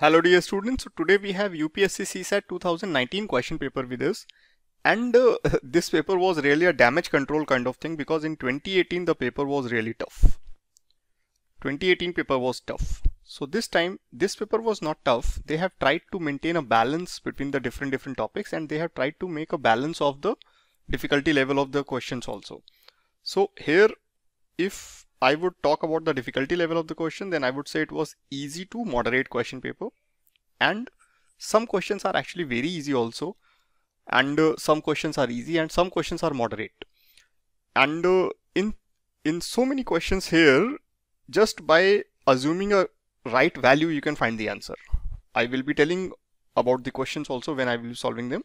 Hello dear students, so today we have UPSC CSAT 2019 question paper with us, and this paper was really a damage control kind of thing because in 2018 the paper was really tough. 2018 paper was tough. So this time this paper was not tough. They have tried to maintain a balance between the different topics, and they have tried to make a balance of the difficulty level of the questions also. So here if I would talk about the difficulty level of the question, then I would say it was easy to moderate question paper, and some questions are actually very easy also, and some questions are easy and some questions are moderate, and in so many questions here, just by assuming a right value you can find the answer. I will be telling about the questions also when I will be solving them,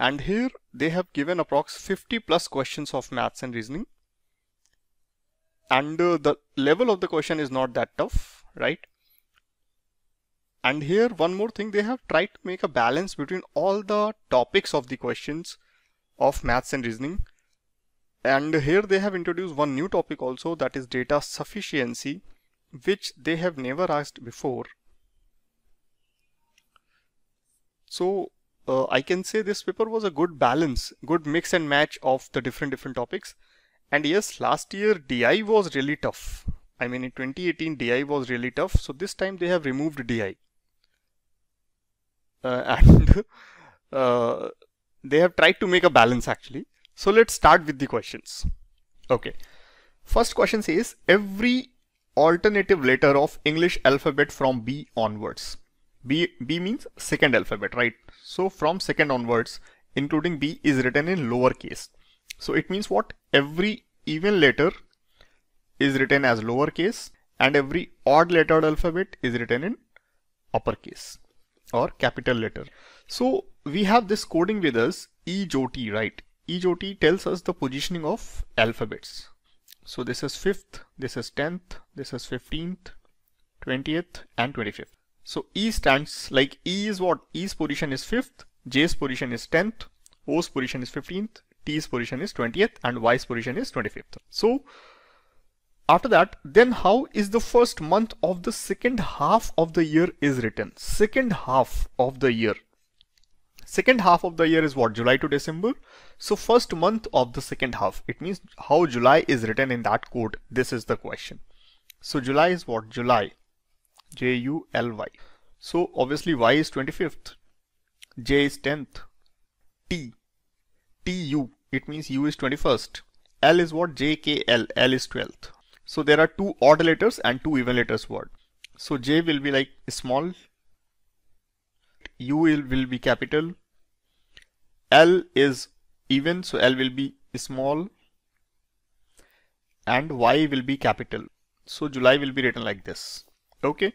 and here they have given approx 50 plus questions of maths and reasoning. And the level of the question is not that tough, right? And here one more thing, they have tried to make a balance between all the topics of the questions of maths and reasoning. And here they have introduced one new topic also, that is data sufficiency, which they have never asked before. So I can say this paper was a good balance, good mix and match of the different topics. And yes, last year DI was really tough. I mean in 2018 DI was really tough. So this time they have removed DI. And they have tried to make a balance actually. So let's start with the questions. Okay. First question says, every alternative letter of English alphabet from B onwards. B means second alphabet, right? So from second onwards, including B, is written in lowercase. So it means what? Every even letter is written as lowercase, and every odd lettered alphabet is written in uppercase or capital letter. So we have this coding with us, EJOT, right? EJOT tells us the positioning of alphabets. So this is 5th, this is 10th, this is 15th, 20th and 25th. So E stands, like E is what? E's position is 5th, J's position is 10th, O's position is 15th, T's position is 20th and Y's position is 25th. So after that, then how is the first month of the second half of the year is written? Second half of the year. Second half of the year is what? July to December. So first month of the second half. It means how July is written in that code. This is the question. So July is what? July. J-U-L-Y. So obviously Y is 25th. J is 10th. T. T-U. It means U is 21st. L is what? JKL. L is 12th. So there are two odd letters and two even letters word. So J will be like small. U will be capital. L is even. So L will be small. And Y will be capital. So July will be written like this. Okay.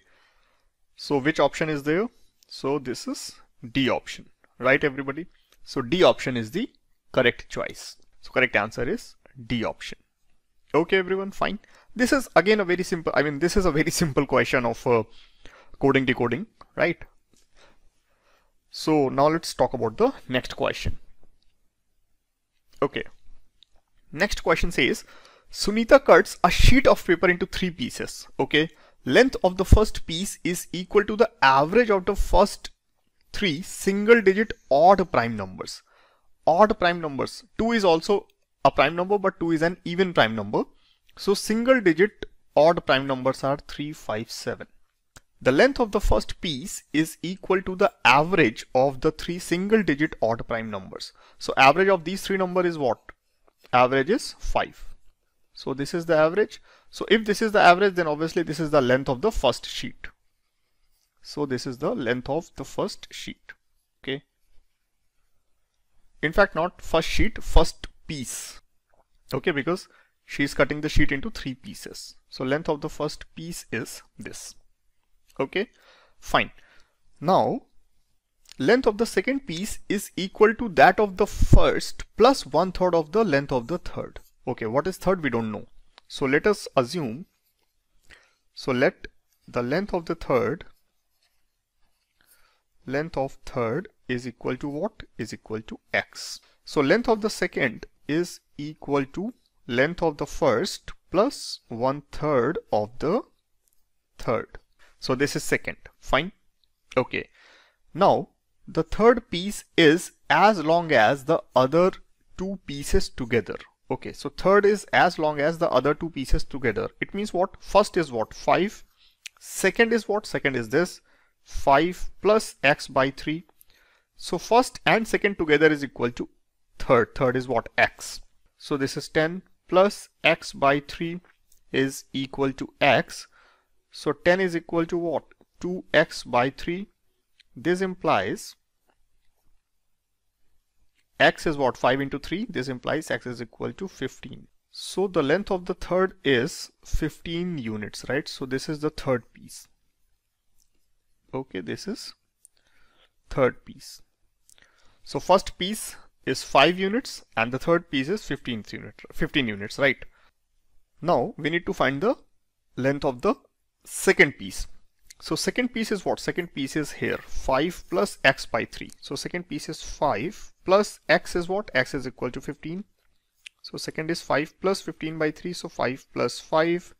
So which option is there? So this is D option. Right everybody? So D option is the correct choice. So correct answer is D option. Okay everyone, fine. This is again a very simple, I mean this is a very simple question of coding decoding, right? So now let's talk about the next question. Okay. Next question says, Sunita cuts a sheet of paper into 3 pieces. Okay. Length of the first piece is equal to the average of the first 3 single digit odd prime numbers. Odd prime numbers. 2 is also a prime number, but 2 is an even prime number. So single digit odd prime numbers are 3, 5, 7. The length of the first piece is equal to the average of the 3 single digit odd prime numbers. So average of these 3 numbers is what? Average is 5. So this is the average. So if this is the average, then obviously this is the length of the first sheet. So this is the length of the first sheet. Okay. In fact, not first sheet, first piece. Okay, because she is cutting the sheet into 3 pieces. So length of the first piece is this. Okay, fine. Now, length of the second piece is equal to that of the first plus 1/3 of the length of the third. Okay, what is third? We don't know. So let us assume. So let the length of third is equal to what? Is equal to x. So length of the second is equal to length of the first plus 1/3 of the third. So this is second. Fine. Okay, now the third piece is as long as the other two pieces together. Okay, so third is as long as the other two pieces together. It means what? First is what? 5. Second is what? Second is this 5 plus x by 3. So first and second together is equal to third. Third is what? X. So this is 10 plus x by 3 is equal to x. So 10 is equal to what? 2x by 3. This implies x is what? 5 into 3. This implies x is equal to 15. So the length of the third is 15 units, right? So this is the third piece. Okay, this is third piece. So first piece is 5 units and the third piece is 15 units, right? Now we need to find the length of the second piece. So second piece is what? Second piece is here 5 plus x by 3. So second piece is 5 plus x is what? X is equal to 15. So second is 5 plus 15 by 3. So 5 plus 5.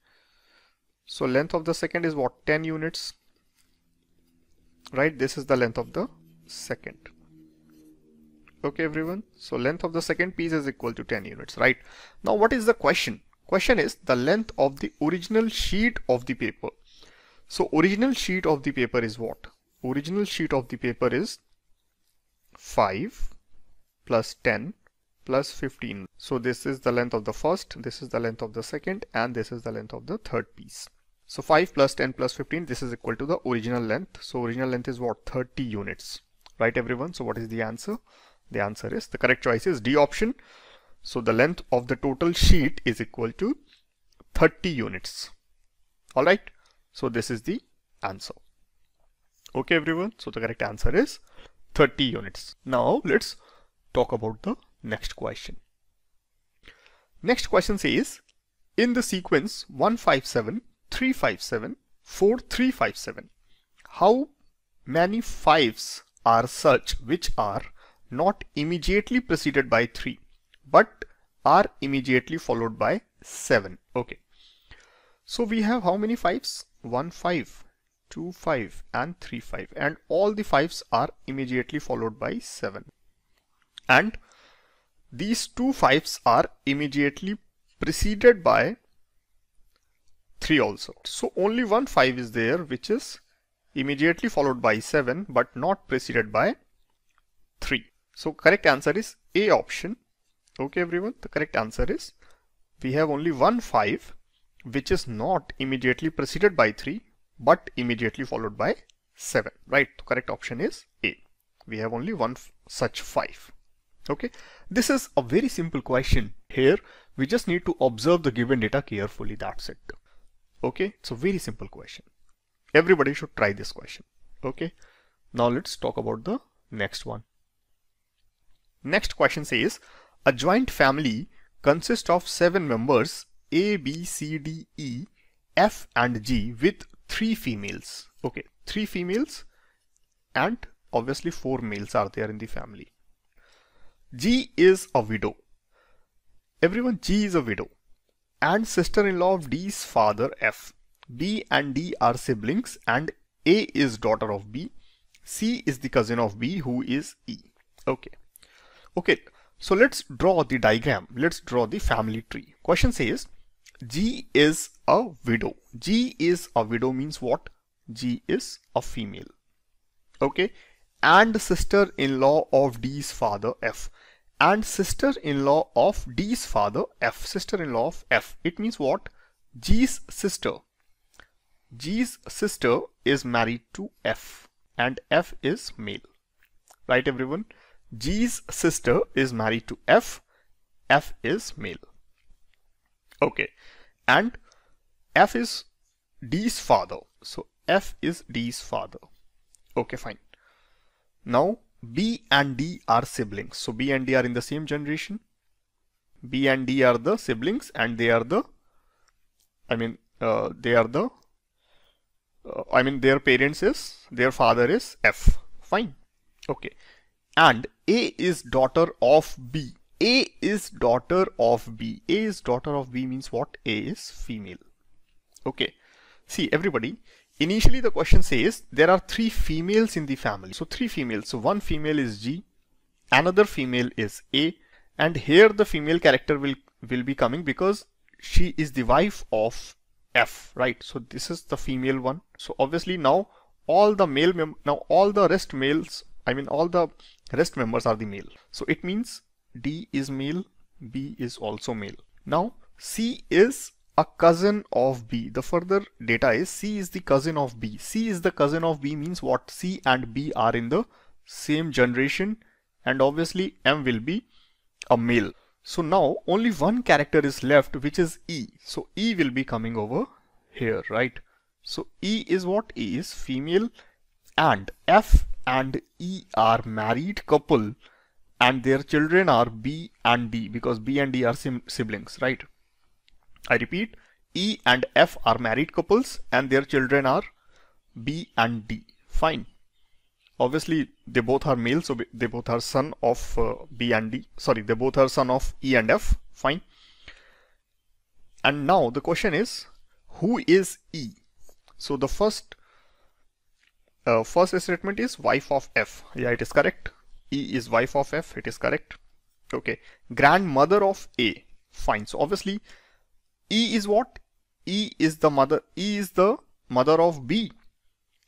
So length of the second is what? 10 units. Right? This is the length of the second. Okay, everyone. So length of the second piece is equal to 10 units. Right? Now what is the question? Question is the length of the original sheet of the paper. So original sheet of the paper is what? Original sheet of the paper is 5 plus 10 plus 15. So this is the length of the first, this is the length of the second, and this is the length of the third piece. So 5 plus 10 plus 15, this is equal to the original length. So original length is what? 30 units. Right, everyone? So what is the answer? The answer is, the correct choice is D option. So the length of the total sheet is equal to 30 units. All right. So this is the answer. Okay, everyone. So the correct answer is 30 units. Now let's talk about the next question. Next question says, in the sequence 157, 357, 4357, how many 5s are such which are not immediately preceded by 3, but are immediately followed by 7? Okay. So we have how many 5s? 1, 5, 2, 5 and 3, 5, and all the 5s are immediately followed by 7. And these two 5s are immediately preceded by 3 also. So only one 5 is there which is immediately followed by 7 but not preceded by 3. So correct answer is A option. Okay, everyone, the correct answer is we have only one 5 which is not immediately preceded by 3 but immediately followed by 7, right? The correct option is A. We have only one such 5. Okay, this is a very simple question. Here we just need to observe the given data carefully, that's it. Okay, it's a very simple question. Everybody should try this question. Okay, now let's talk about the next one. Next question says, a joint family consists of 7 members A, B, C, D, E, F and G with 3 females. Okay, 3 females and obviously 4 males are there in the family. G is a widow. Everyone, G is a widow and sister-in-law of D's father F. B and D are siblings and A is daughter of B. C is the cousin of B who is E. Okay. Okay, so let's draw the diagram. Let's draw the family tree. Question says, G is a widow. G is a widow means what? G is a female. Okay. And sister-in-law of D's father F. And sister-in-law of D's father F. Sister-in-law of F. It means what? G's sister. G's sister is married to F. And F is male. Right, everyone? G's sister is married to F. F is male. Okay. And F is D's father. So F is D's father. Okay, fine. Now B and D are siblings. So B and D are in the same generation. B and D are the siblings and they are the, their parents is, their father is F. Fine. Okay. And A is daughter of B. A is daughter of B. A is daughter of B means what? A is female. Okay. See, everybody, Initially, the question says there are 3 females in the family. So 3 females. So one female is G, another female is A, and here the female character will be coming because she is the wife of F, right? So this is the female one. So obviously now all the rest members are the male. So it means D is male, B is also male. Now C is a cousin of B. The further data is C is the cousin of B. C is the cousin of B means what? C and B are in the same generation, and obviously M will be a male. So now only one character is left, which is E. So E will be coming over here, right? So E is what? E is female, and F and E are married couple, and their children are B and D because B and D are siblings, right? I repeat, E and F are married couples and their children are B and D. Fine. Obviously, they both are male, so they both are son of B and D. Sorry, they both are son of E and F. Fine. And now the question is, who is E? So the first statement is wife of F. Yeah, it is correct. E is wife of F. It is correct. Okay. Grandmother of A. Fine. So obviously, E is what? E is the mother. E is the mother of B,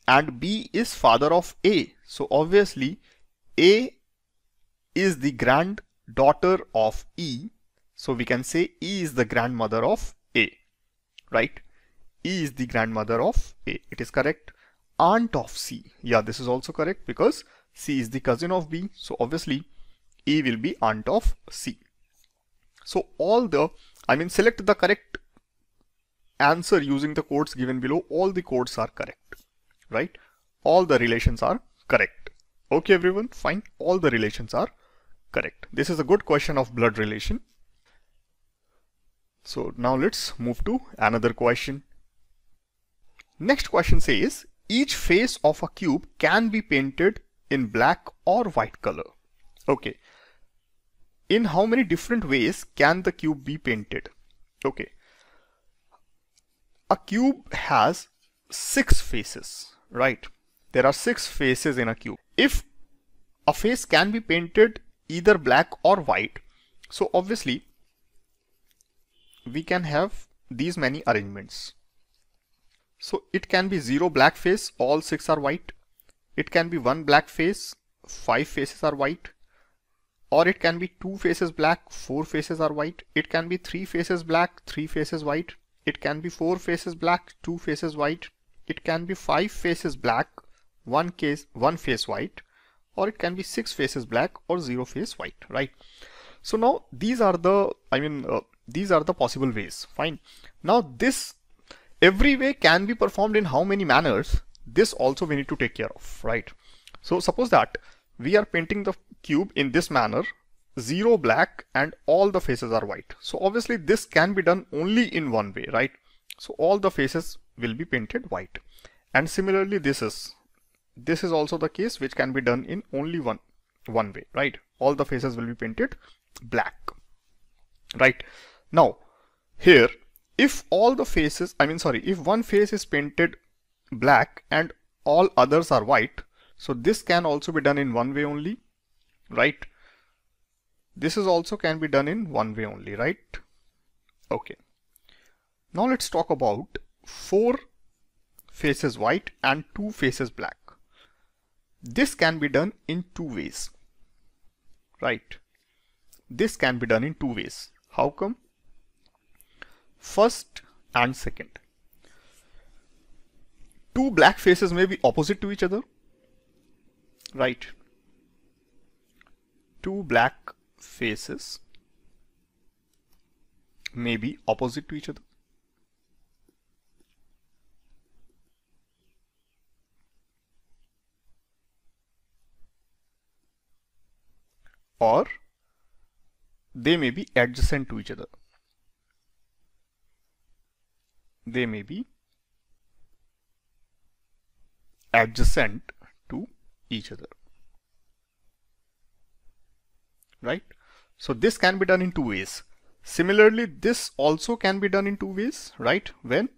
and B is father of A. So obviously, A is the granddaughter of E. So we can say E is the grandmother of A, right? E is the grandmother of A. It is correct. Aunt of C. Yeah, this is also correct because C is the cousin of B. So obviously, E will be aunt of C. So select the correct answer using the codes given below. All the codes are correct, right? All the relations are correct. Okay, everyone, fine. All the relations are correct. This is a good question of blood relation. So now let's move to another question. Next question says, each face of a cube can be painted in black or white color. Okay. In how many different ways can the cube be painted? Okay. A cube has 6 faces, right? There are 6 faces in a cube. If a face can be painted either black or white, so obviously we can have these many arrangements. So it can be 0 black face, all 6 are white. It can be 1 black face, 5 faces are white. Or it can be 2 faces black, 4 faces are white. It can be 3 faces black, 3 faces white. It can be 4 faces black, 2 faces white. It can be 5 faces black, 1 face white. Or it can be 6 faces black or 0 face white, right? So now these are the, these are the possible ways, fine. Now this, every way can be performed in how many manners? This also we need to take care of, right? So suppose that we are painting the cube in this manner, 0 black and all the faces are white. So obviously this can be done only in one way, right? So all the faces will be painted white. And similarly, this is also the case which can be done in only one way, right? All the faces will be painted black, right? Now here, if all the faces, if one face is painted black and all others are white, so this can also be done in one way only, right? This is also can be done in one way only, right? Okay. Now let's talk about 4 faces white and 2 faces black. This can be done in 2 ways, right? This can be done in 2 ways. How come? First and second. 2 black faces may be opposite to each other, right? 2 black faces may be opposite to each other. Or they may be adjacent to each other. They may be adjacent to each other, right? So this can be done in 2 ways. Similarly, this also can be done in 2 ways, right? When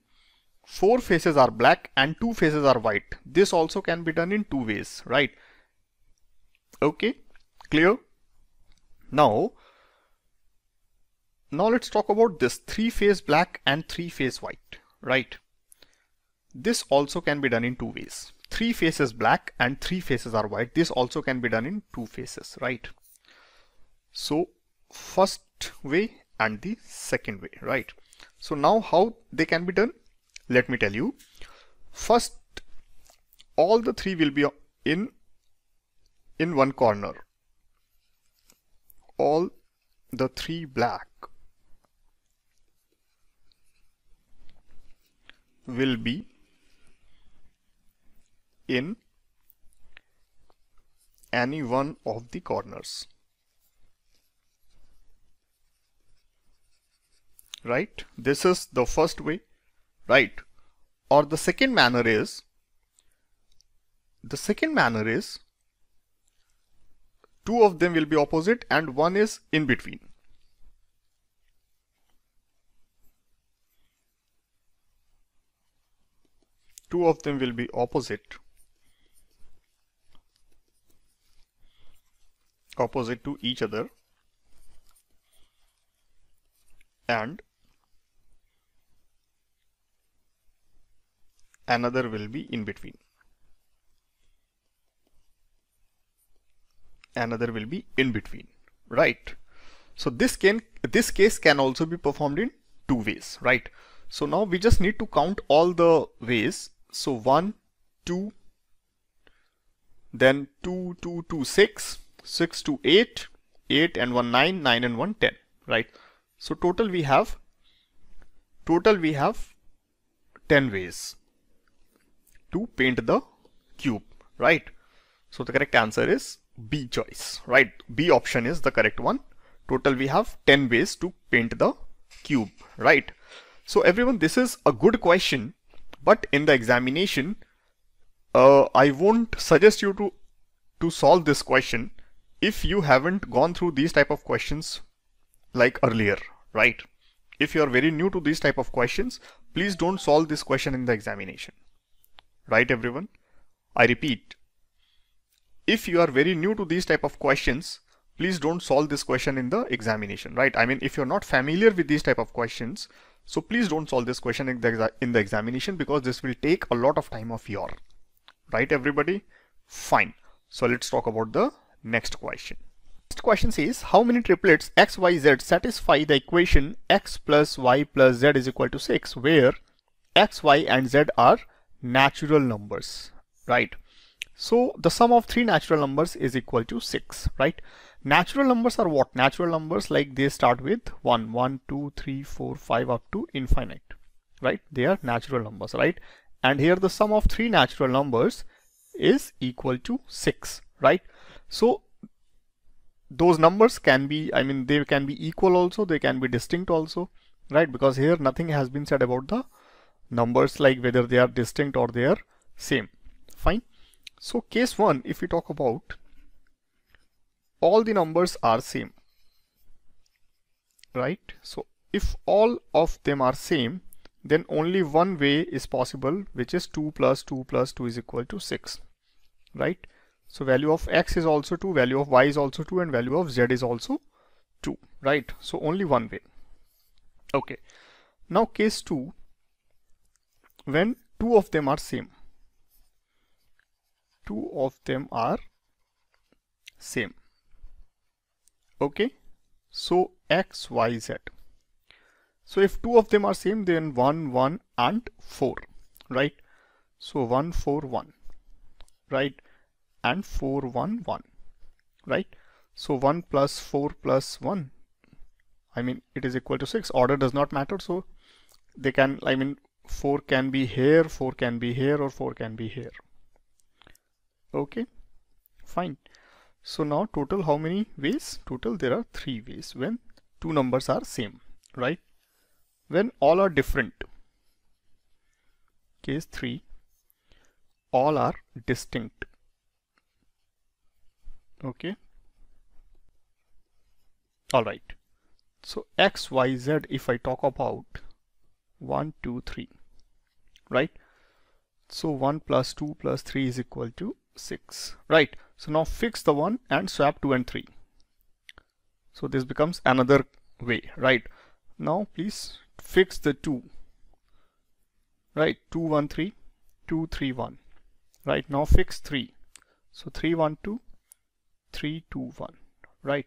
4 faces are black and 2 faces are white. This also can be done in two ways, right? Okay, clear? Now let's talk about this 3-phase black and 3-phase white, right? This also can be done in two ways. 3 faces black and 3 faces are white. This also can be done in 2 faces, right? So first way and the second way, right? So now how they can be done? Let me tell you. First, all the 3 will be in one corner. All the 3 black will be in any one of the corners, right? This is the first way, right? Or the second manner is, two of them will be opposite and one is in between. Two of them will be opposite to each other, and another will be in between. Right? So this case can also be performed in two ways, right? So now we just need to count all the ways. So 1, 2, then 2, 2, 2, 6. 6 to 8, 8 and 1, 9, 9 and 1, 10, right? So total we have 10 ways to paint the cube, right? So the correct answer is B choice, right? B option is the correct one. Total we have 10 ways to paint the cube, right? So everyone, this is a good question, but in the examination, I won't suggest you to solve this question if you haven't gone through these type of questions like earlier, right? If you are very new to these type of questions, please don't solve this question in the examination, right everyone? I repeat, if you are very new to these type of questions, please don't solve this question in the examination, right? I mean, if you're not familiar with these type of questions, so please don't solve this question in the examination, because this will take a lot of time of yours, right everybody? Fine. So let's talk about the next question. Next question says, how many triplets x, y, z satisfy the equation x plus y plus z is equal to 6, where x, y and z are natural numbers, right? So the sum of 3 natural numbers is equal to 6, right? Natural numbers are what? Natural numbers, like they start with 1, 1, 2, 3, 4, 5 up to infinite, right? They are natural numbers, right? And here the sum of 3 natural numbers is equal to 6, right? So those numbers can be, I mean, they can be equal also, they can be distinct also, right? Because here nothing has been said about the numbers, like whether they are distinct or they are same. Fine. So case 1, if we talk about, all the numbers are same, right? So if all of them are same, then only one way is possible, which is 2 plus 2 plus 2 is equal to 6, right? So value of x is also 2, value of y is also 2, and value of z is also 2, right? So only one way. Okay. Now case 2, when two of them are same, okay? So x, y, z. So if two of them are same, then 1, 1 and 4, right? So 1, 4, 1, right? And 4, 1, 1, right? So 1 plus 4 plus 1, I mean, it is equal to 6. Order does not matter. So they can, I mean, 4 can be here, 4 can be here, or 4 can be here. Okay, fine. So now total, how many ways? Total, there are 3 ways when two numbers are same, right? When all are different, case 3, all are distinct, okay? Alright, so x, y, z, if I talk about 1, 2, 3, right? So 1 plus 2 plus 3 is equal to 6, right? So now fix the 1 and swap 2 and 3. So this becomes another way, right? Now please fix the 2, right? 2, 1, 3, 2, 3, 1, right? Now fix 3. So 3, 1, 2, 3, 2, 1, right?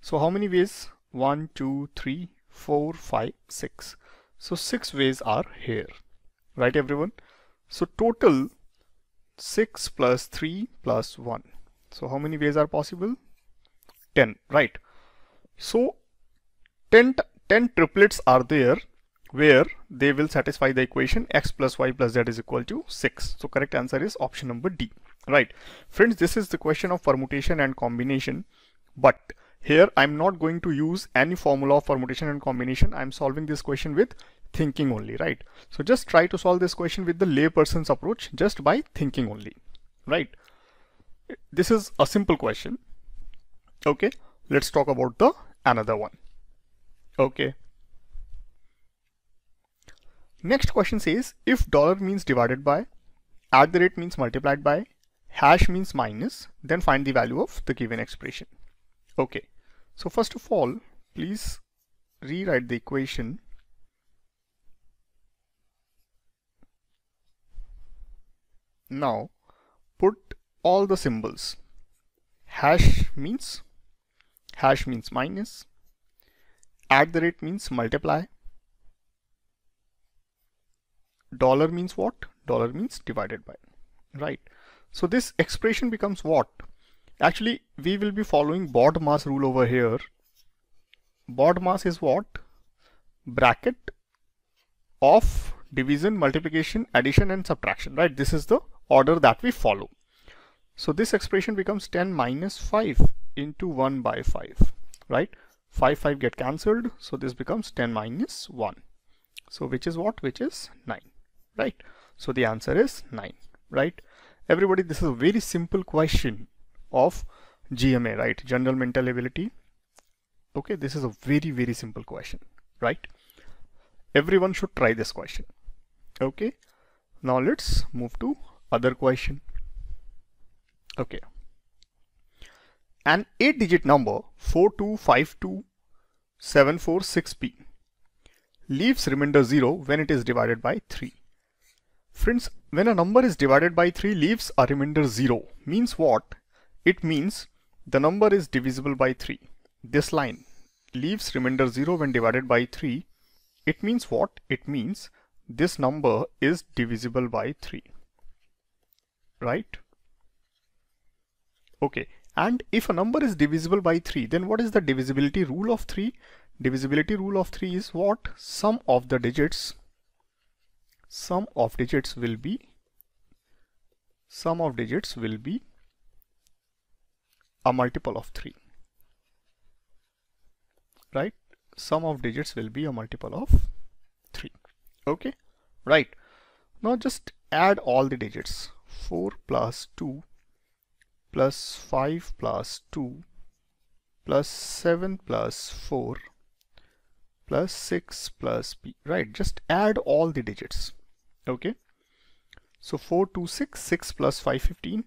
So how many ways? 1, 2, 3, 4, 5, 6. So 6 ways are here, right everyone? So total 6 plus 3 plus 1. So how many ways are possible? 10, right? So 10 triplets are there where they will satisfy the equation x plus y plus z is equal to 6. So correct answer is option number D, right? Friends, this is the question of permutation and combination, but here I'm not going to use any formula of permutation and combination. I'm solving this question with thinking only, right? So just try to solve this question with the layperson's approach, just by thinking only, right? This is a simple question. Okay, let's talk about the another one. Okay, next question says, if dollar means divided by, at the rate means multiplied by, hash means minus, then find the value of the given expression. Okay, so first of all, please rewrite the equation. Now put all the symbols. Hash means minus, at the rate means multiply, dollar means what? Dollar means divided by, right? So this expression becomes what? Actually we will be following BODMAS rule over here. BODMAS is what? Bracket of division, multiplication, addition and subtraction, right? This is the order that we follow. So this expression becomes 10 minus 5 into 1 by 5, right? 5, 5 get cancelled. So this becomes 10 minus 1. So which is what? Which is 9, right? So the answer is 9, right? Everybody, this is a very simple question of GMA, right? General mental ability. Okay, this is a very, very simple question, right? Everyone should try this question. Okay, now let's move to other question. Okay, an 8-digit number 4252746P leaves remainder 0 when it is divided by 3. Friends, when a number is divided by 3, leaves a remainder 0 means what? It means the number is divisible by 3. This line, leaves remainder 0 when divided by 3, it means what? It means this number is divisible by 3, right? Okay, and if a number is divisible by 3, then what is the divisibility rule of 3? Divisibility rule of 3 is what? Sum of digits will be a multiple of 3, right? Sum of digits will be a multiple of 3. Okay, right? Now just add all the digits. 4 plus 2 plus 5 plus 2 plus 7 plus 4 plus 6 plus p, right? Just add all the digits. Okay, so 4, 2, 6, 6 plus 5, 15,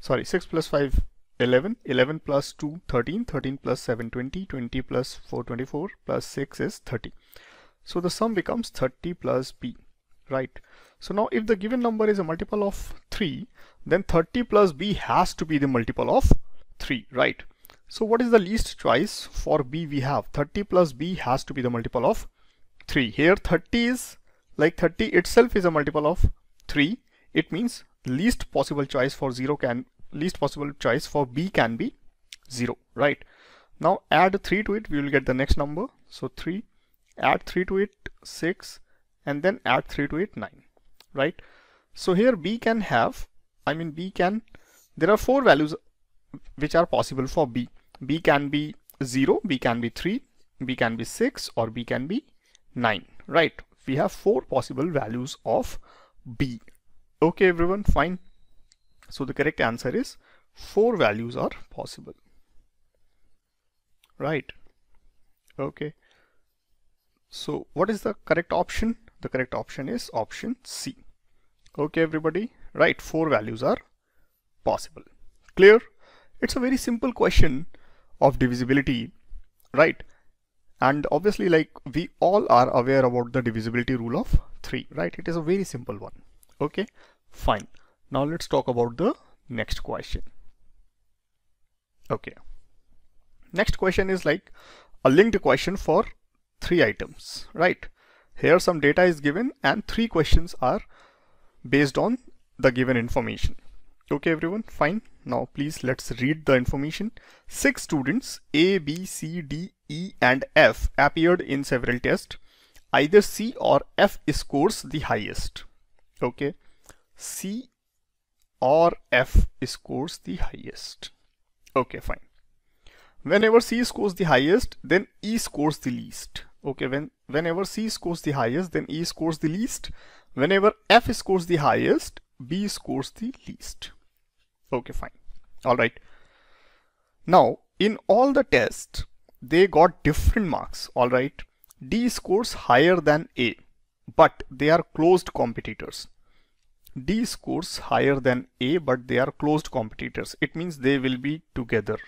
sorry, 6 plus 5, 11, 11 plus 2, 13, 13 plus 7, 20, 20 plus 4, 24 plus 6 is 30. So the sum becomes 30 plus p, right? So now if the given number is a multiple of 3, then 30 plus b has to be the multiple of 3, right? So what is the least choice for b? We have 30 plus b has to be the multiple of 3. Here 30 is like 30 itself is a multiple of 3. It means least possible choice for least possible choice for b can be 0, right? Now add 3 to it, we will get the next number. So 3, add 3 to it, 6, and then add 3 to it, 9, right? So here b can have, there are 4 values which are possible for b. b can be 0, b can be 3, b can be 6, or b can be 9, right? We have 4 possible values of b. Okay everyone, fine. So the correct answer is 4 values are possible, right? Okay, so what is the correct option? The correct option is option C. Okay, everybody, right? 4 values are possible. Clear? It's a very simple question of divisibility, right? And obviously, like, we all are aware about the divisibility rule of 3, right? It is a very simple one. Okay, fine. Now let's talk about the next question. Okay, next question is like a linked question for 3 items, right? Here some data is given and 3 questions are based on the given information. Okay, everyone, fine. Now please let's read the information. 6 students A, B, C, D, E and F appeared in several tests. Either C or F scores the highest. Okay, C or F scores the highest. Okay, fine. Whenever C scores the highest, then E scores the least. Okay, whenever C scores the highest, then E scores the least. Whenever F scores the highest, B scores the least. Okay, fine. All right. Now, in all the tests, they got different marks. All right. D scores higher than A, but they are closed competitors. D scores higher than A, but they are closed competitors. It means they will be together.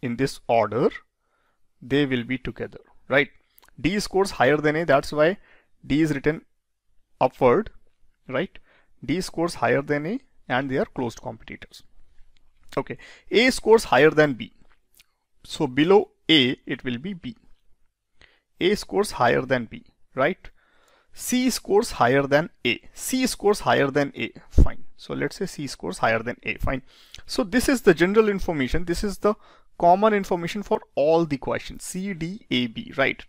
In this order, they will be together, right? D scores higher than A, that's why D is written upward, right? D scores higher than A and they are closed competitors. Okay, A scores higher than B. So below A, it will be B. A scores higher than B, right? C scores higher than A. C scores higher than A, fine. So let's say C scores higher than A, fine. So this is the general information. This is the common information for all the questions, C, D, A, B, right?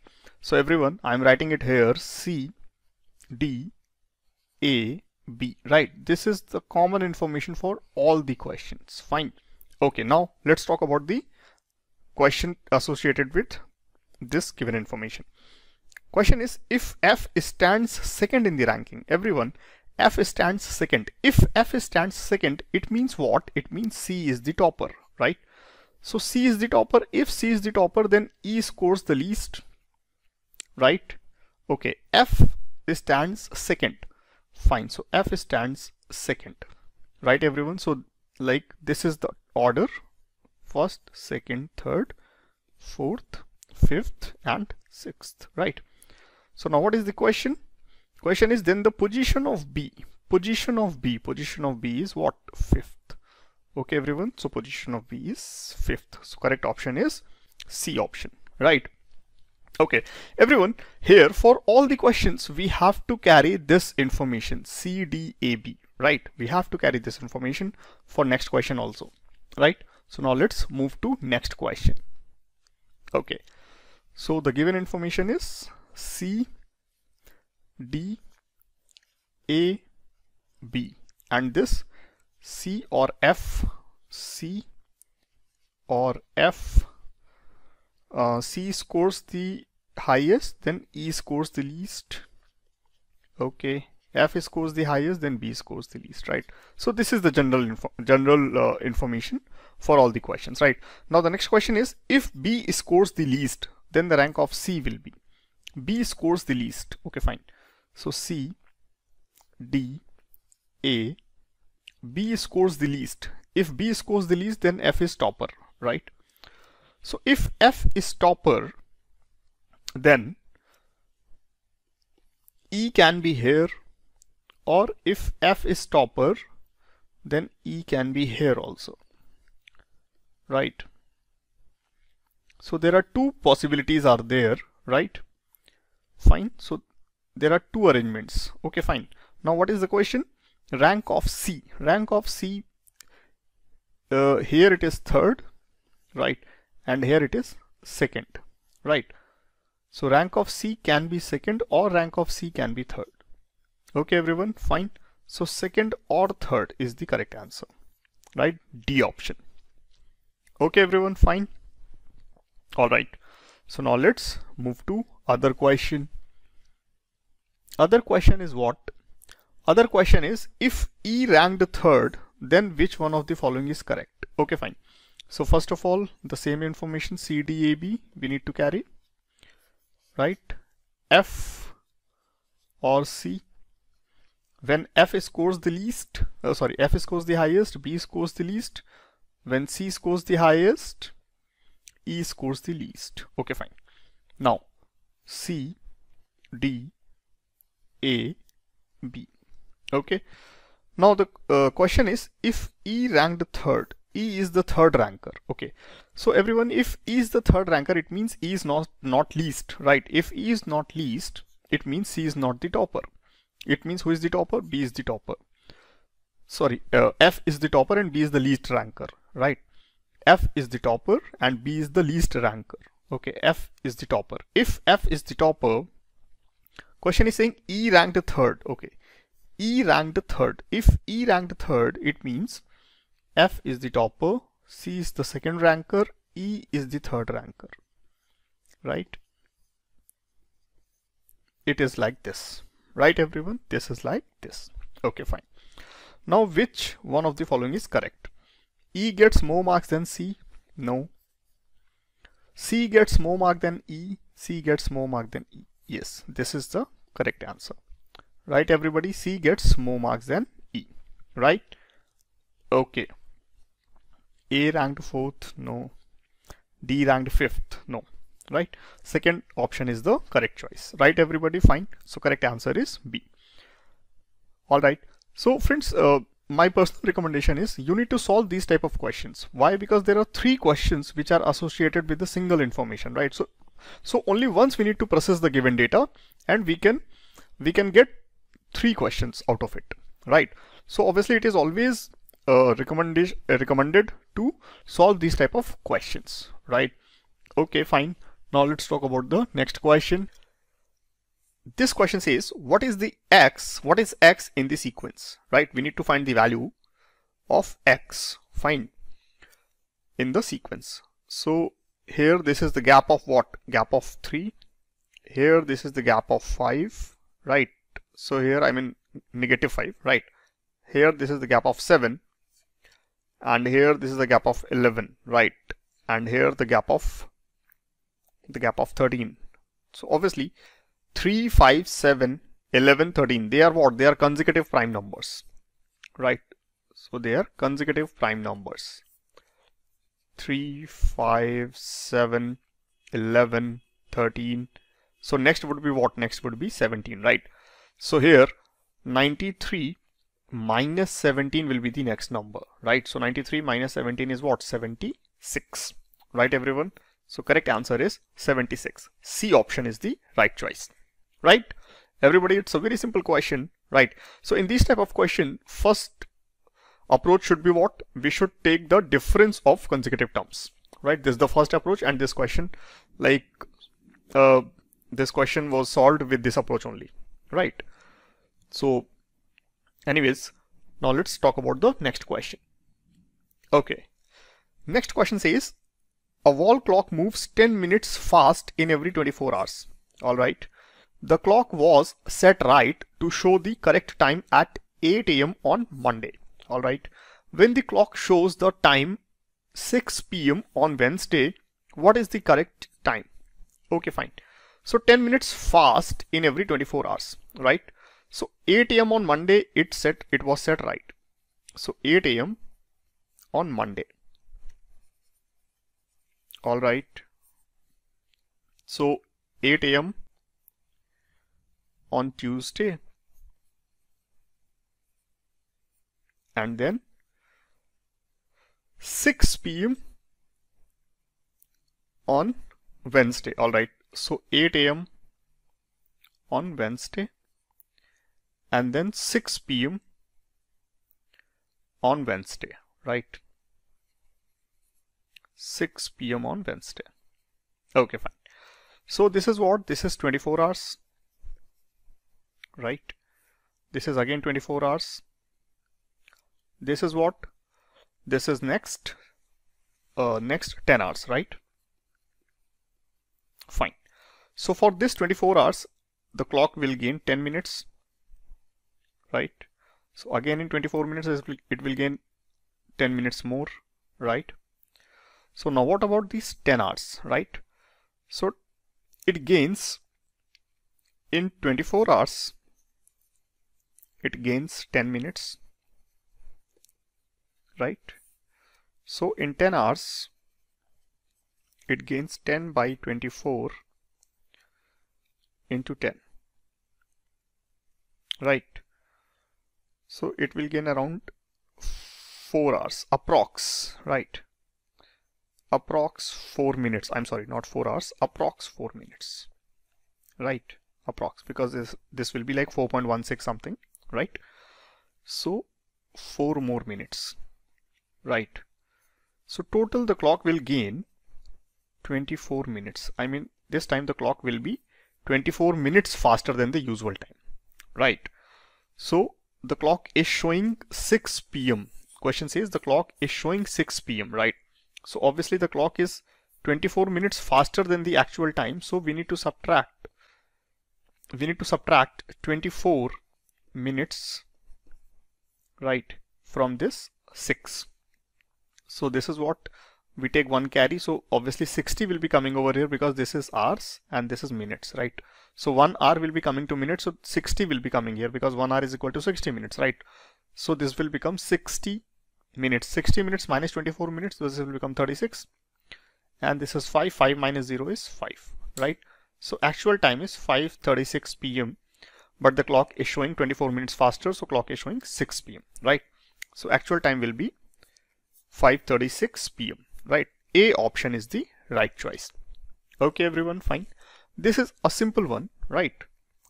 So everyone, I'm writing it here, C, D, A, B, right? This is the common information for all the questions, fine. Okay, now let's talk about the question associated with this given information. Question is, if F stands second in the ranking, everyone, F stands second. If F stands second, it means what? It means C is the topper, right? So C is the topper. If C is the topper, then E scores the least, right? Okay, F stands second, fine. So F stands second, right, everyone? So like this is the order, first, second, third, fourth, fifth and sixth, right? So now what is the question? Question is, then the position of B, position of B is what? Fifth. Okay, everyone, so position of B is fifth. So correct option is C option, right? Okay, everyone, here for all the questions, we have to carry this information, C, D, A, B, right? We have to carry this information for next question also, right? So now let's move to next question. Okay, so the given information is C, D, A, B, and this C or F, C scores the highest, then E scores the least. Okay, F scores the highest, then B scores the least, right? So this is the general information for all the questions, right? Now the next question is, if B scores the least, then the rank of C will be. B scores the least. Okay, fine. So C, D, A, B scores the least. If B scores the least, then F is topper, right? So if F is topper, then E can be here, or if F is topper, then E can be here also, right? So there are 2 possibilities are there, right? Fine. So there are 2 arrangements. Okay, fine. Now what is the question? Rank of C. Rank of C, here it is 3rd, right? And here it is 2nd, right? So rank of C can be 2nd or rank of C can be 3rd. Okay, everyone, fine. So 2nd or 3rd is the correct answer, right? D option. Okay, everyone, fine. All right. So now let's move to other question. Other question is what? Other question is, if E ranked 3rd, then which one of the following is correct? Okay, fine. So first of all, the same information, C, D, A, B, we need to carry, right? F or C. When F scores the least, F scores the highest, B scores the least. When C scores the highest, E scores the least. Okay, fine. Now, C, D, A, B. Okay. Now the question is, if E ranked third, E is the third ranker. Okay. So everyone, if E is the third ranker, it means E is not least, right? If E is not least, it means C is not the topper. It means who is the topper? B is the topper. F is the topper and B is the least ranker, right? F is the topper and B is the least ranker. Okay, F is the topper. If F is the topper, question is saying E ranked third. Okay, E ranked third. If E ranked third, it means F is the topper, C is the second ranker, E is the third ranker, right? It is like this, right everyone? This is like this. Okay, fine. Now, which one of the following is correct? E gets more marks than C? No. C gets more mark than E? C gets more mark than E. Yes, this is the correct answer. Right, everybody? C gets more marks than E. Right? Okay. A ranked fourth? No. D ranked fifth? No. Right? Second option is the correct choice. Right, everybody? Fine. So, correct answer is B. Alright. So, friends, my personal recommendation is you need to solve these type of questions. Why? Because there are three questions which are associated with the single information, right? So only once we need to process the given data and we can get three questions out of it, right? So obviously it is always recommended to solve these type of questions, right? Okay, fine. Now let's talk about the next question. This question says, what is x in the sequence, right? We need to find the value of x, fine, in the sequence. So here this is the gap of what? Gap of 3. Here this is the gap of 5, right? So here I mean negative 5, right? Here this is the gap of 7, and here this is the gap of 11, right? And here the gap of 13. So obviously 3, 5, 7, 11, 13, they are what? They are consecutive prime numbers, right? So they are consecutive prime numbers. 3, 5, 7, 11, 13. So next would be what? Next would be 17, right? So here 93 minus 17 will be the next number, right? So 93 minus 17 is what? 76, right everyone? So correct answer is 76. C option is the right choice. Right? Everybody, it's a very simple question, right? So in this type of question, first approach should be what? We should take the difference of consecutive terms, right? This is the first approach, and this question, like this question was solved with this approach only, right? So anyways, now let's talk about the next question. Okay. Next question says, a wall clock moves 10 minutes fast in every 24 hours. All right. The clock was set right to show the correct time at 8 a.m. on Monday. Alright. When the clock shows the time 6 p.m. on Wednesday, what is the correct time? Okay, fine. So 10 minutes fast in every 24 hours, right? So 8 a.m. on Monday, it was set right. So 8 a.m. on Monday. Alright. So 8 a.m. on Tuesday, and then 6 p.m. on Wednesday. Alright, so 8 a.m. on Wednesday, and then 6 p.m. on Wednesday, right? 6 p.m. on Wednesday. Okay, fine. So this is what? This is 24 hours. Right, this is again 24 hours. This is what? This is next 10 hours, right? Fine. So for this 24 hours, the clock will gain 10 minutes, right? So again in 24 minutes, it will gain 10 minutes more, right? So now what about these 10 hours, right? So it gains in 24 hours it gains 10 minutes, right? So in 10 hours, it gains 10 by 24 into 10, right? So it will gain around 4 hours, approx, right? Approx 4 minutes, I'm sorry, not 4 hours, approx 4 minutes, right? Approx, because this will be like 4.16 something, right? So 4 more minutes, right? So total the clock will gain 24 minutes. I mean, this time the clock will be 24 minutes faster than the usual time, right? So the clock is showing 6 p.m. Question says the clock is showing 6 p.m., right? So obviously the clock is 24 minutes faster than the actual time. So we need to subtract 24 minutes, right, from this 6. So this is what we take one carry. So obviously 60 will be coming over here because this is hours and this is minutes, right? So 1 hour will be coming to minutes. So 60 will be coming here because 1 hour is equal to 60 minutes, right? So this will become 60 minutes. 60 minutes minus 24 minutes. So this will become 36. And this is 5. 5 minus 0 is 5, right? So actual time is 5:36 p.m. But the clock is showing 24 minutes faster. So clock is showing 6 p.m., right? So actual time will be 5:36 p.m. Right? A option is the right choice. Okay, everyone, fine. This is a simple one, right?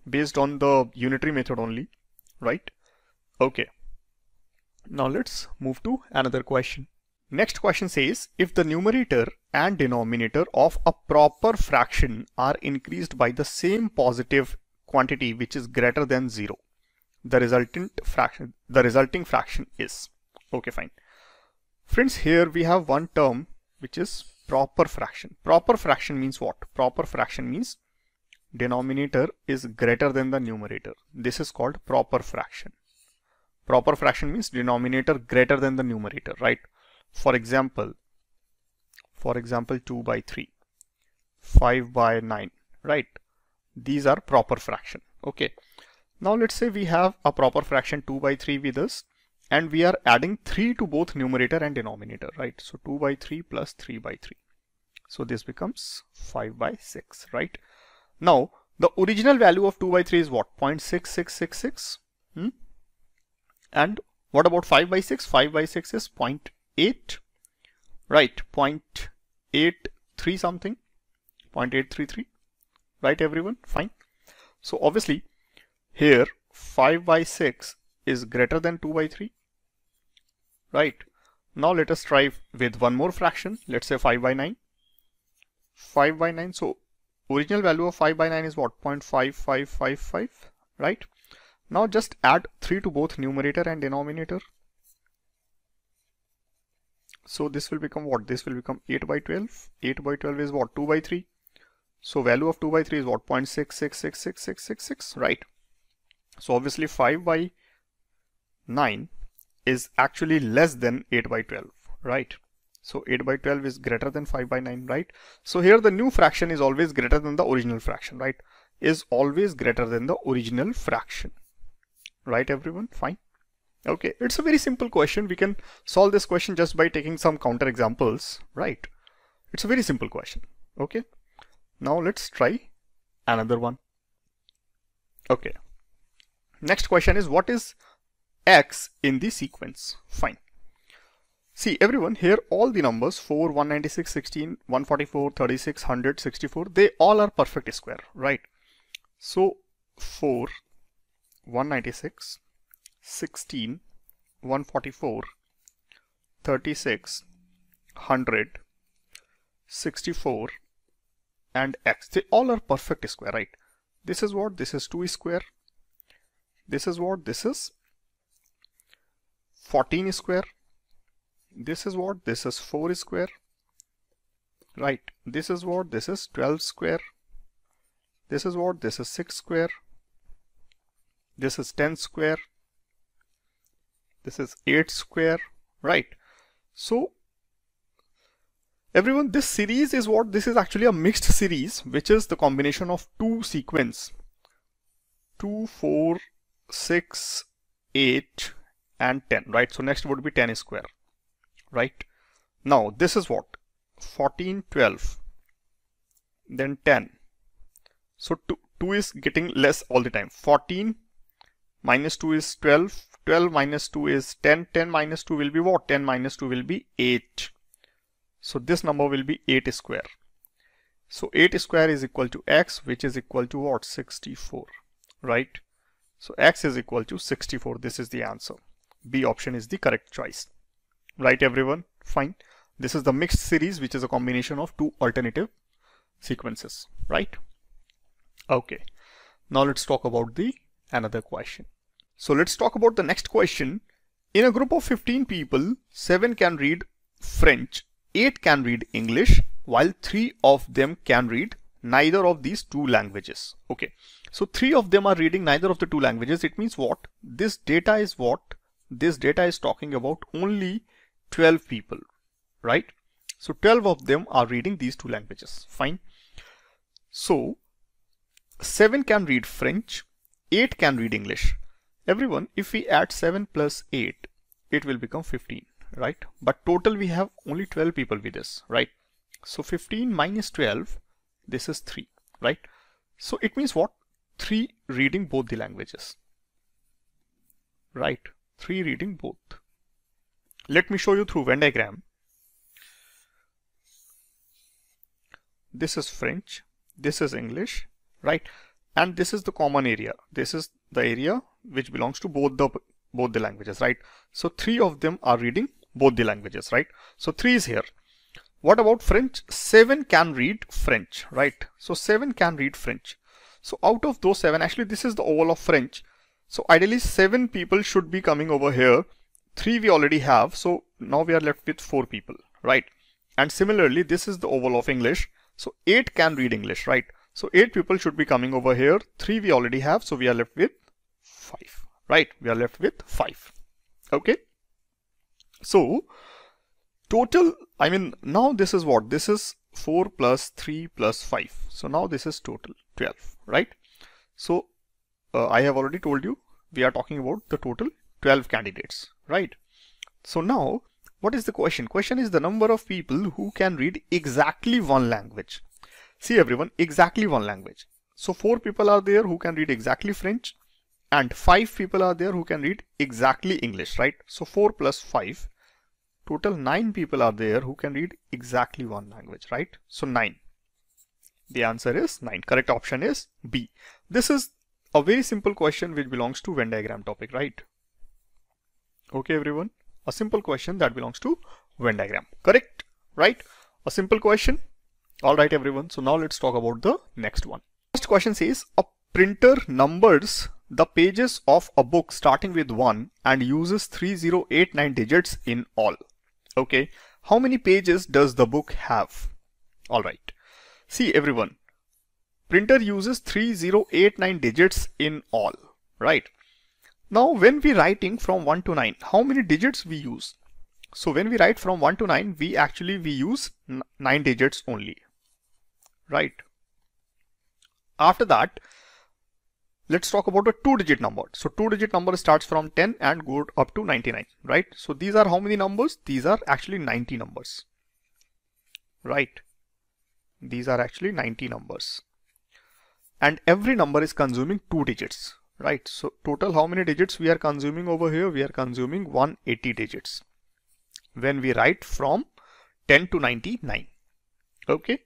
Based on the unitary method only, right? Okay. Now let's move to another question. Next question says, if the numerator and denominator of a proper fraction are increased by the same positive quantity which is greater than 0, the resulting fraction is. Okay, fine. Friends, here we have one term which is proper fraction. Proper fraction means what? Proper fraction means denominator is greater than the numerator. This is called proper fraction. Proper fraction means denominator greater than the numerator, right? For example, 2 by 3, 5 by 9, right? These are proper fraction. Okay. Now let's say we have a proper fraction 2 by 3 with us. And we are adding 3 to both numerator and denominator, right? So 2 by 3 plus 3 by 3. So this becomes 5 by 6, right? Now, the original value of 2 by 3 is what? 0.6666. And what about 5 by 6? 5 by 6 is 0.8, right? 0.83 something, 0.833, right, everyone? Fine. So obviously, here 5 by 6 is greater than 2 by 3. Right. Now let us try with one more fraction. Let's say 5 by 9. 5 by 9. So original value of 5 by 9 is what? 0.5555. Right. Now just add 3 to both numerator and denominator. So this will become what? This will become 8 by 12. 8 by 12 is what? 2 by 3. So value of 2 by 3 is what? 0.666666. Right. So obviously 5 by 9 is actually less than 8 by 12, right? So 8 by 12 is greater than 5 by 9, right? So here the new fraction is always greater than the original fraction, right? Is always greater than the original fraction, right, everyone? Fine. Okay, it's a very simple question. We can solve this question just by taking some counter examples, right? It's a very simple question. Okay, now let's try another one. Okay, next question is, what is X in the sequence? Fine. See, everyone, here all the numbers 4, 196, 16, 144, 36, 100, 64, they all are perfect square, right? So 4, 196, 16, 144, 36, 100, 64, and X, they all are perfect square, right? This is what? This is 2 square. This is what? This is 14 square. This is what? This is 4 square, right? This is what? This is 12 square. This is what? This is 6 square. This is 10 square. This is 8 square, right? So everyone, this series is what? This is actually a mixed series, which is the combination of two sequence, 2, 4, 6, 8 and 10, right? So next would be 10 square, right? Now this is what? 14, 12, then 10. So 2 is getting less all the time. 14 minus 2 is 12, 12 minus 2 is 10, 10 minus 2 will be what? 10 minus 2 will be 8. So this number will be 8 square. So 8 square is equal to x, which is equal to what? 64, right? So x is equal to 64. This is the answer. B option is the correct choice, right everyone? Fine. This is the mixed series, which is a combination of two alternative sequences, right? Okay. Now let's talk about the another question. So let's talk about the next question. In a group of 15 people, 7 can read French, 8 can read English, while 3 of them can read neither of these two languages. Okay. So 3 of them are reading neither of the two languages. It means what? This data is what? This data is talking about only 12 people, right? So 12 of them are reading these two languages. Fine. So 7 can read French, 8 can read English. Everyone, if we add 7 plus 8, it will become 15, right? But total we have only 12 people with us, right? So 15 minus 12, this is 3, right? So it means what? 3 reading both the languages, right? 3 reading both. Let me show you through Venn diagram. This is French, this is English, right? And this is the common area. This is the area which belongs to both the languages, right? So 3 of them are reading both the languages, right? So 3 is here. What about French? 7 can read French, right? So 7 can read French. So out of those 7, actually this is the oval of French. So ideally 7 people should be coming over here. 3 we already have. So now we are left with 4 people, right? And similarly, this is the oval of English. So 8 can read English, right? So 8 people should be coming over here. 3 we already have. So we are left with 5, right? We are left with 5. Okay. So total, I mean, now this is what? This is 4 plus 3 plus 5. So now this is total 12, right? So I have already told you, we are talking about the total 12 candidates, right? So now what is the question? Question is the number of people who can read exactly one language. See everyone, exactly one language. So 4 people are there who can read exactly French, and 5 people are there who can read exactly English, right? So 4 plus 5, total 9 people are there who can read exactly one language, right? So 9. The answer is 9. Correct option is B. This is a very simple question which belongs to Venn diagram topic, right? Okay, everyone. A simple question that belongs to Venn diagram. Correct, right? A simple question. All right, everyone. So now let's talk about the next one. First question says a printer numbers the pages of a book starting with 1 and uses 3089 digits in all. Okay. How many pages does the book have? All right. See everyone. Printer uses 3089 digits in all, right? Now, when we writing from 1 to 9, how many digits we use? So when we write from 1 to 9, we use 9 digits only, right? After that, let's talk about a 2-digit number. So 2-digit number starts from 10 and go up to 99, right? So these are how many numbers? These are actually 90 numbers, right? These are actually 90 numbers. And every number is consuming 2 digits. Right, so total how many digits we are consuming over here? We are consuming 180 digits when we write from 10 to 99. Okay.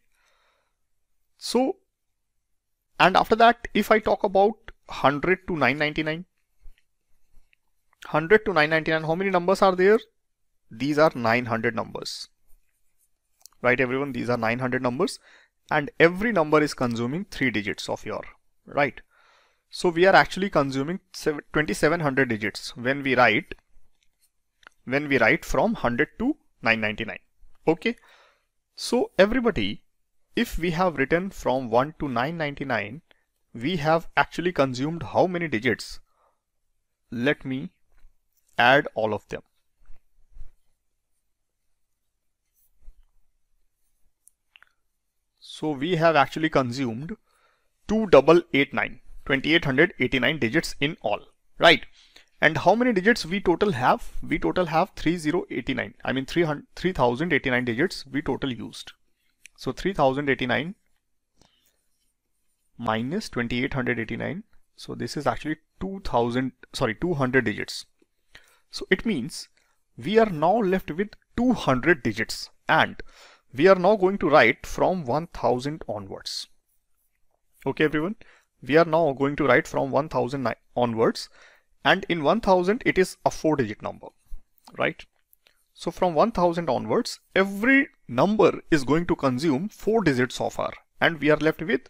So, and after that, if I talk about 100 to 999, 100 to 999, how many numbers are there? These are 900 numbers. Right, everyone, these are 900 numbers, and every number is consuming 3 digits of your, right? So we are actually consuming 2700 digits when we write from 100 to 999. Okay. So everybody, if we have written from 1 to 999, we have actually consumed how many digits? Let me add all of them. So we have actually consumed 2889 digits in all, right? And how many digits we total have? We total have 3089. I mean 3089 digits we total used. So 3089 minus 2889. So this is actually 200 digits. So it means we are now left with 200 digits, and we are now going to write from 1000 onwards. Okay everyone, we are now going to write from 1000 onwards, and in 1000 it is a 4-digit number, right? So from 1000 onwards every number is going to consume 4 digits so far, and we are left with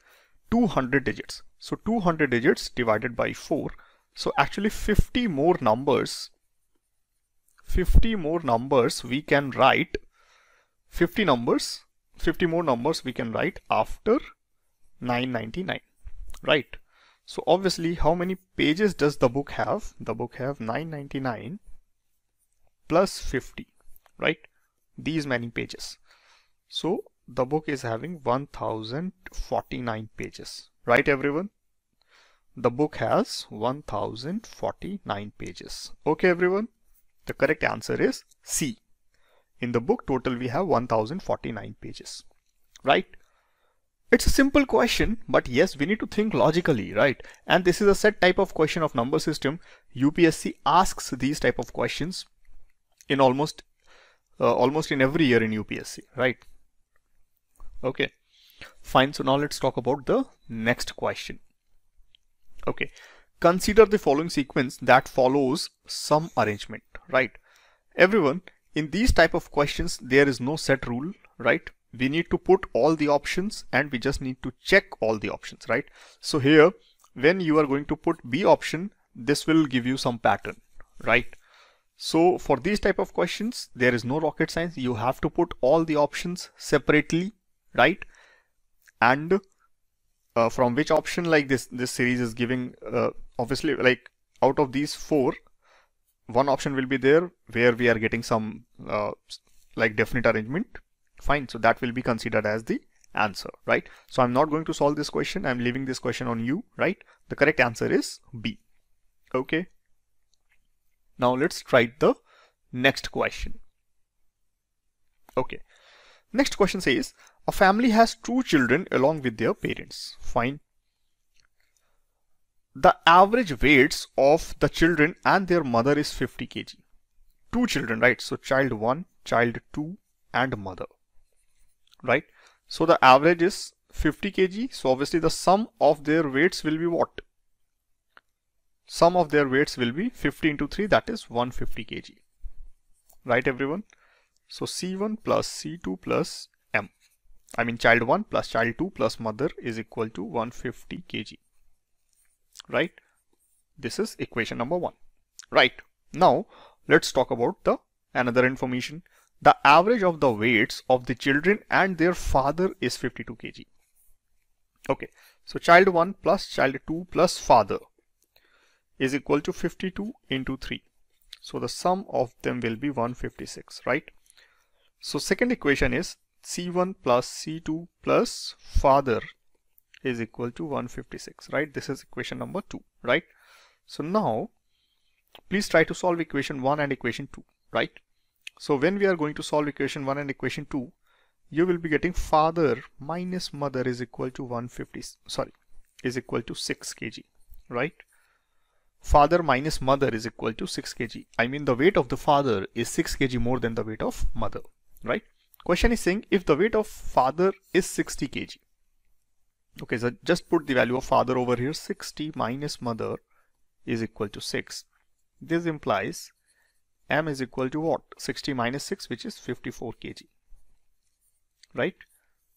200 digits. So 200 digits divided by 4, so actually 50 more numbers we can write, 50 more numbers we can write after 999, right? So obviously how many pages does the book have? The book have 999 plus 50, right? These many pages. So the book is having 1049 pages, right everyone? The book has 1049 pages. Okay everyone, the correct answer is C. In the book total we have 1049 pages, right? It's a simple question, but yes, we need to think logically, right? And this is a set type of question of number system. UPSC asks these type of questions in almost in every year in UPSC, right? Okay, fine. So now let's talk about the next question. Okay, consider the following sequence that follows some arrangement, right? Everyone, in these type of questions there is no set rule, right? We need to put all the options and we just need to check all the options, right? So here when you are going to put B option, this will give you some pattern, right? So for these type of questions there is no rocket science. You have to put all the options separately, right? And from which option, like this series is giving obviously, like out of these 4, one option will be there where we are getting some like definite arrangement. Fine, so that will be considered as the answer, right? So I'm not going to solve this question. I'm leaving this question on you, right? The correct answer is B. Okay. Now let's try the next question. Okay. Next question says, a family has 2 children along with their parents. Fine. The average weights of the children and their mother is 50 kg. 2 children, right? So child 1, child 2 and mother. Right, so the average is 50 kg, so obviously the sum of their weights will be what? Sum of their weights will be 50 into 3, that is 150 kg, right everyone? So C1 plus C2 plus M, I mean child 1 plus child 2 plus mother is equal to 150 kg, right? This is equation number 1. Right, now let's talk about the another information. The average of the weights of the children and their father is 52 kg. Okay, so child 1 plus child 2 plus father is equal to 52 into 3. So the sum of them will be 156, right? So second equation is C1 plus C2 plus father is equal to 156, right? This is equation number 2, right? So now please try to solve equation 1 and equation 2, right? So when we are going to solve equation 1 and equation 2, you will be getting father minus mother is equal to 6 kg, right? Father minus mother is equal to 6 kg. I mean the weight of the father is 6 kg more than the weight of mother, right? Question is saying if the weight of father is 60 kg. Okay, so just put the value of father over here. 60 minus mother is equal to 6. This implies M is equal to what? 60 minus 6, which is 54 kg, right?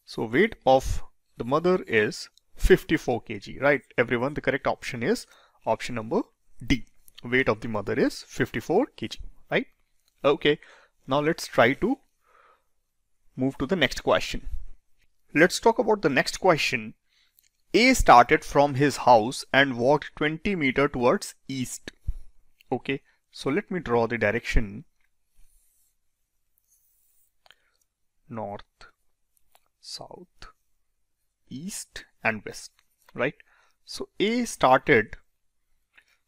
So weight of the mother is 54 kg, right? Everyone, the correct option is option number D. Weight of the mother is 54 kg, right? Okay, now let's try to move to the next question. Let's talk about the next question. A started from his house and walked 20 meters towards east. Okay. So let me draw the direction north, south, east and west, right? So A started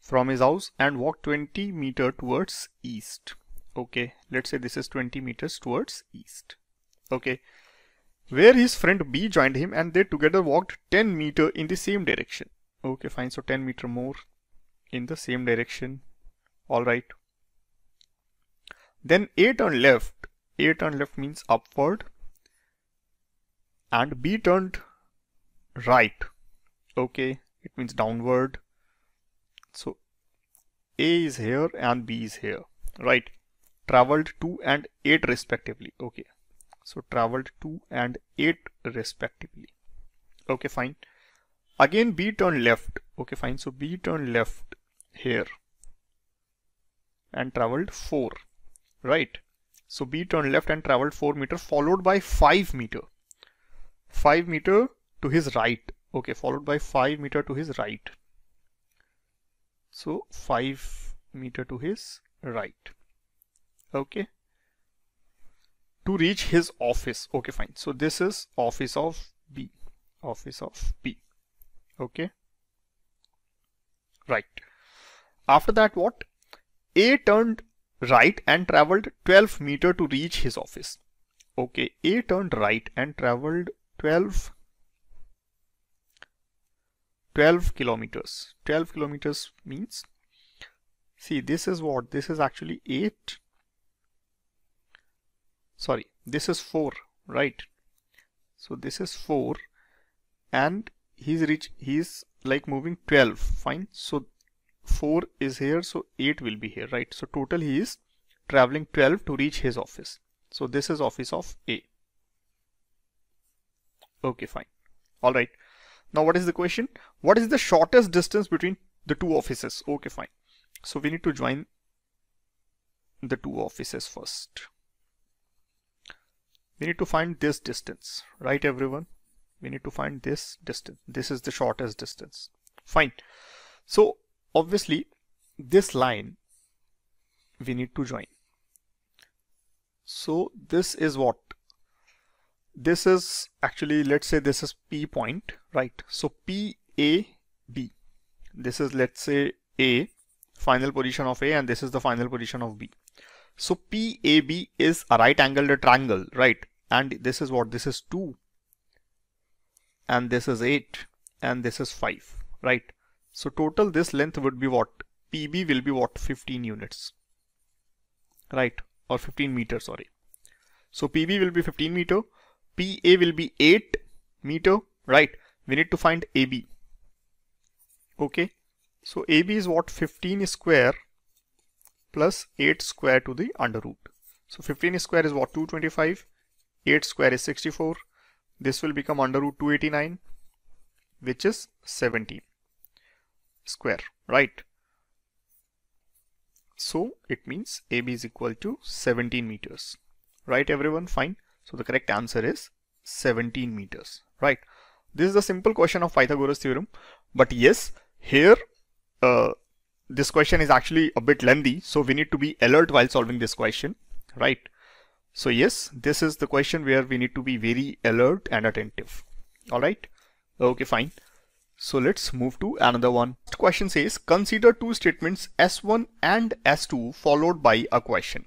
from his house and walk 20 meters towards east. Okay, let's say this is 20 meters towards east. Okay, where his friend B joined him and they together walked 10 meter in the same direction. Okay, fine. So 10 meter more in the same direction. All right. Then A turned left. A turned left means upward, and B turned right. Okay, it means downward. So A is here and B is here, right? Traveled 2 and 8 respectively. Okay, so traveled 2 and 8 respectively. Okay, fine. Again B turned left. Okay, fine. So B turned left here and traveled 4, right? So B turned left and traveled 4 meter, followed by 5 meter to his right. Okay, followed by 5 meter to his right. So 5 meter to his right. Okay, to reach his office. Okay, fine. So this is office of B. Office of B. Okay, right. After that, what? A turned right and traveled 12 meter to reach his office. Okay, A turned right and traveled 12 kilometers. 12 kilometers means, see, this is what? This is actually 8. Sorry, this is 4, right? So this is 4 and he's like moving 12, fine. So 4 is here, so 8 will be here, right? So total he is traveling 12 to reach his office. So this is office of A. Okay, fine. All right. Now what is the question? What is the shortest distance between the two offices? Okay, fine. So we need to join the two offices first. We need to find this distance, right everyone? We need to find this distance. This is the shortest distance. Fine. So obviously this line we need to join. So this is what? This is actually, let's say this is P point, right? So P, A, B. This is, let's say, A, final position of A, and this is the final position of B. So P, A, B is a right angled triangle, right? And this is what? This is 2, and this is 8, and this is 5, right? So total this length would be what? PB will be what? 15 units, right? Or 15 meters, sorry. So PB will be 15 meter. PA will be 8 meter, right? We need to find AB. Okay, so AB is what? 15 square plus 8 square to the under root. So 15 square is what? 225, 8 square is 64. This will become under root 289, which is 17 square, right? So it means AB is equal to 17 meters, right everyone? Fine. So the correct answer is 17 meters, right? This is a simple question of Pythagoras theorem, but yes, here this question is actually a bit lengthy, so we need to be alert while solving this question, right? So yes, this is the question where we need to be very alert and attentive. All right. Okay, fine. So let's move to another one. This question says, consider two statements S1 and S2 followed by a question.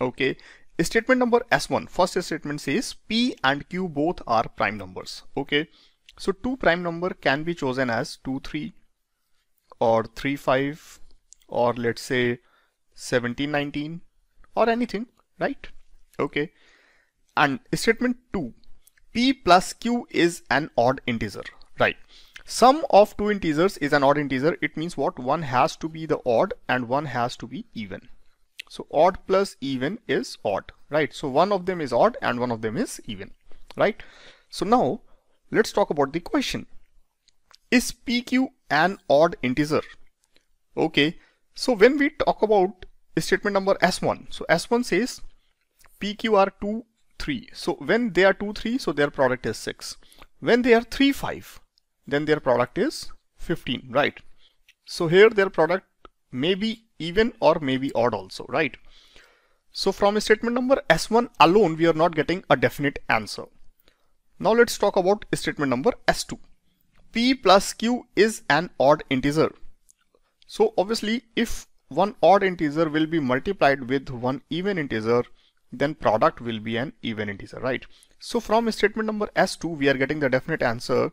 Okay. Statement number S1, first statement says P and Q both are prime numbers. Okay, so two prime number can be chosen as 2, 3 or 3, 5 or let's say 17, 19 or anything, right? Okay, and statement 2, P plus Q is an odd integer, right? Sum of two integers is an odd integer. It means what? One has to be the odd and one has to be even. So odd plus even is odd, right? So one of them is odd and one of them is even, right? So now let's talk about the question. Is PQ an odd integer? Okay, so when we talk about statement number S1, so S1 says PQ are 2, 3. So when they are 2, 3, so their product is 6. When they are 3, 5, then their product is 15, right? So here their product may be even or maybe odd also, right? So from statement number S1 alone, we are not getting a definite answer. Now let's talk about statement number S2. P plus Q is an odd integer. So obviously, if one odd integer will be multiplied with one even integer, then product will be an even integer, right? So from statement number S2, we are getting the definite answer.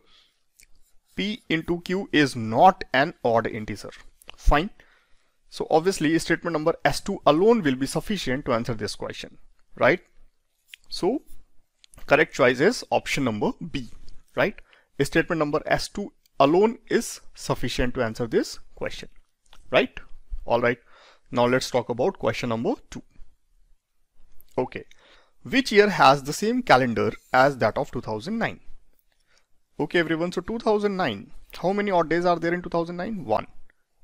P into Q is not an odd integer. Fine. So obviously, statement number S2 alone will be sufficient to answer this question, right? So correct choice is option number B, right? Statement number S2 alone is sufficient to answer this question, right? All right. Now let's talk about question number 2. Okay. Which year has the same calendar as that of 2009? Okay, everyone. So 2009, how many odd days are there in 2009? 1.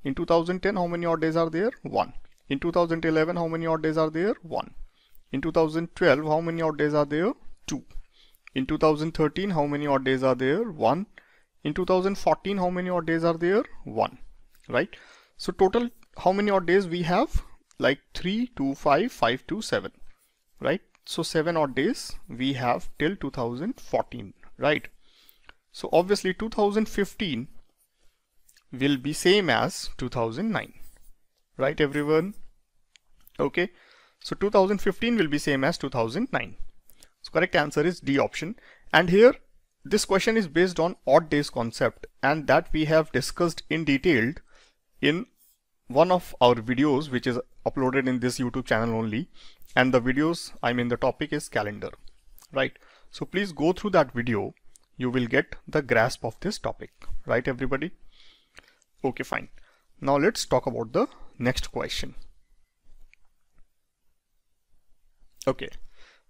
In 2010, how many odd days are there? 1. In 2011, how many odd days are there? 1. In 2012, how many odd days are there? 2. In 2013, how many odd days are there? 1. In 2014, how many odd days are there? 1. Right? So total, how many odd days we have? Like 3, 2, 5, 5, 2, 7. Right? So 7 odd days we have till 2014, right? So obviously 2015 will be same as 2009, right, everyone? Okay. So 2015 will be same as 2009. So correct answer is D option. And here this question is based on odd days concept, and that we have discussed in detail in one of our videos, which is uploaded in this YouTube channel only. And the videos, I mean the topic is calendar, right? So please go through that video. You will get the grasp of this topic, right, everybody? Okay, fine. Now let's talk about the next question. Okay.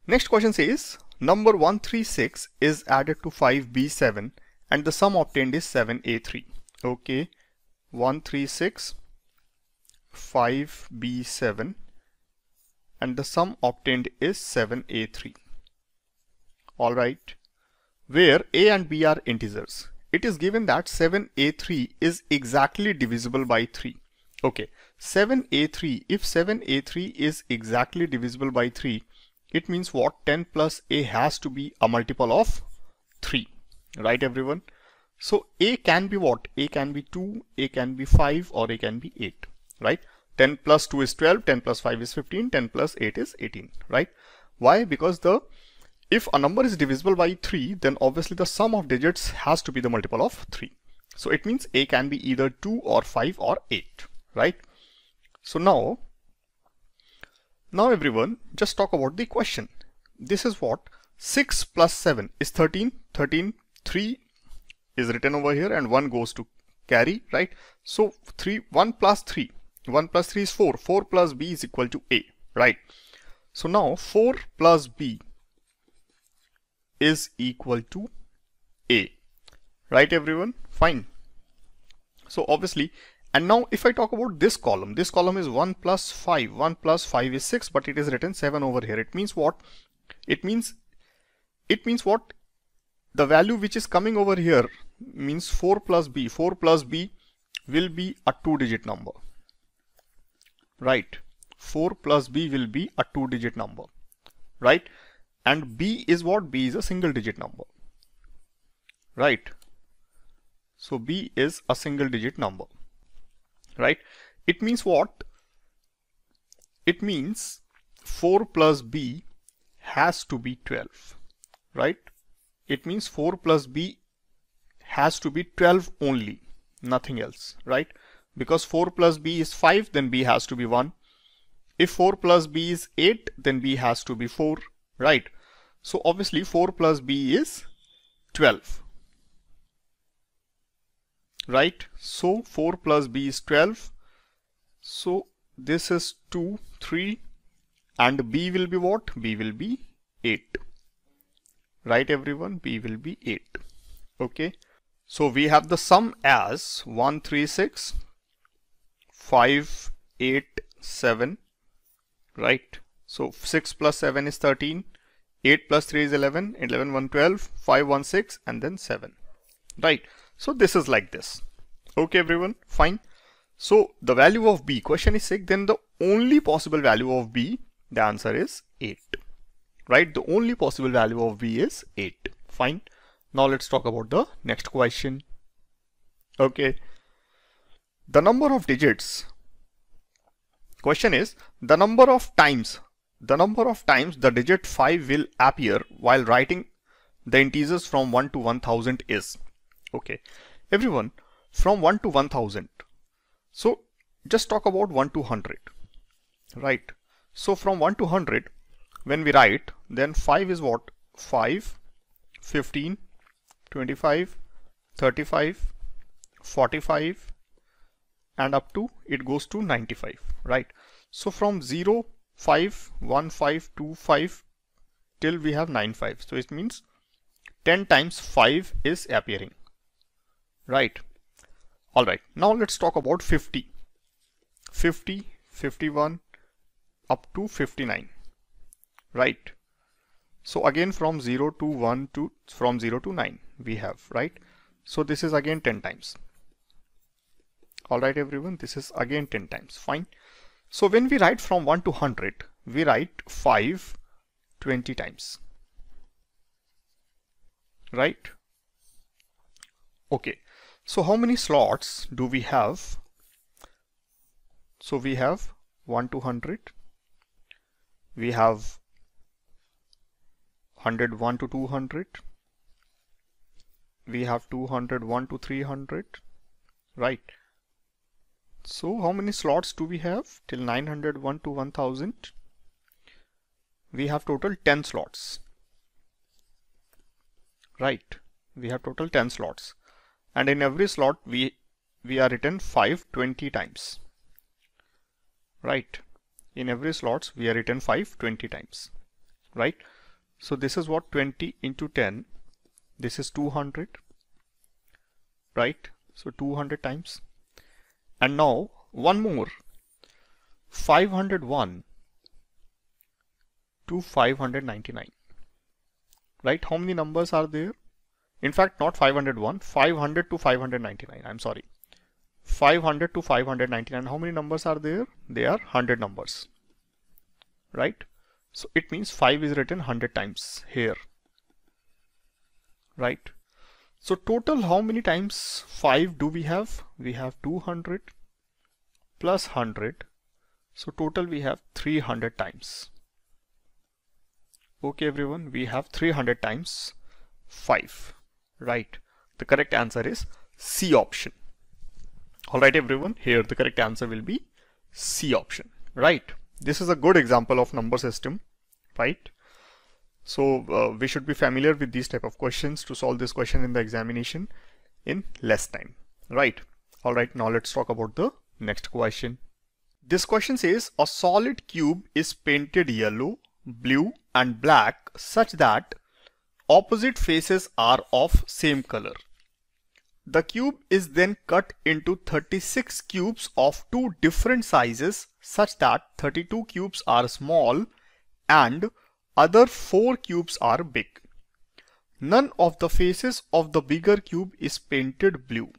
Next question says number 136 is added to 5B7 and the sum obtained is 7A3. Okay. 136, 5B7. And the sum obtained is 7A3. All right. Where A and B are integers. It is given that 7A3 is exactly divisible by 3. Okay. 7A3, if 7A3 is exactly divisible by 3, it means what? 10 plus A has to be a multiple of 3. Right, everyone? So A can be what? A can be 2, A can be 5, or A can be 8. Right? 10 plus 2 is 12, 10 plus 5 is 15, 10 plus 8 is 18, right? Why? Because if a number is divisible by 3, then obviously the sum of digits has to be the multiple of 3. So it means A can be either 2 or 5 or 8, right? So now everyone, just talk about the question. This is what? 6 plus 7 is 13, 13, 3 is written over here and 1 goes to carry, right? So 1 plus 3. 1 plus 3 is 4. 4 plus B is equal to A, right? So now 4 plus B is equal to A, right, everyone? Fine. So obviously, and now if I talk about this column is 1 plus 5. 1 plus 5 is 6, but it is written 7 over here. It means what? It means what? The value which is coming over here means 4 plus B. 4 plus B will be a 2-digit number. Right, 4 plus B will be a 2-digit number, right? And B is what? B is a single-digit number, right? So B is a single-digit number, right? It means what? It means 4 plus B has to be 12, right? It means 4 plus B has to be 12 only, nothing else, right? Because 4 plus B is 5, then B has to be 1. If 4 plus B is 8, then B has to be 4, right? So obviously 4 plus B is 12, right? So 4 plus B is 12. So this is 2, 3, and B will be what? B will be 8, right, everyone? B will be 8, okay? So we have the sum as 136. 5, 8, 7, right? So 6 plus 7 is 13, 8 plus 3 is 11, 11, 1, 12, 5, 1, 6, and then 7, right? So this is like this. Okay, everyone, fine. So the value of B, question is 6, then the only possible value of B, the answer is 8, right? The only possible value of B is 8, fine. Now let's talk about the next question. Okay. The number of digits. Question is the number of times. The number of times the digit 5 will appear while writing the integers from 1 to 1000 is. Okay, everyone, from 1 to 1000. So just talk about 1 to 100. Right. So from 1 to 100, when we write, then 5 is what? 5, 15, 25, 35, 45, and up to, it goes to 95, right? So from 0, 5, 1, 5, 2, 5, till we have 95. So it means 10 times 5 is appearing, right? All right, now let's talk about 50. 50, 51, up to 59, right? So again from 0 to 1 to, from 0 to 9 we have, right? So this is again 10 times. All right, everyone, this is again 10 times, fine. So when we write from 1 to 100, we write 5 20 times, right? Okay, so how many slots do we have? So we have 1 to 100, we have 101 to 200, we have 201 to 300, right? So how many slots do we have? Till 901 to 1000, we have total 10 slots, right? We have total 10 slots, and in every slot we are written 5 20 times, right? In every slots we are written 5 20 times, right? So this is what, 20 into 10, this is 200, right? So 200 times. And now one more, 501 to 599, right? How many numbers are there? In fact, not 501, 500 to 599, I'm sorry. 500 to 599, how many numbers are there? They are 100 numbers, right? So it means 5 is written 100 times here, right? So total how many times 5 do we have? We have 200 plus 100. So total we have 300 times. Okay, everyone, we have 300 times 5, right? The correct answer is C option. All right, everyone, here the correct answer will be C option, right? This is a good example of number system, right? So we should be familiar with these type of questions to solve this question in the examination in less time, right? All right, now let's talk about the next question. This question says a solid cube is painted yellow, blue and black such that opposite faces are of same color. The cube is then cut into 36 cubes of two different sizes such that 32 cubes are small and other 4 cubes are big. None of the faces of the bigger cube is painted blue.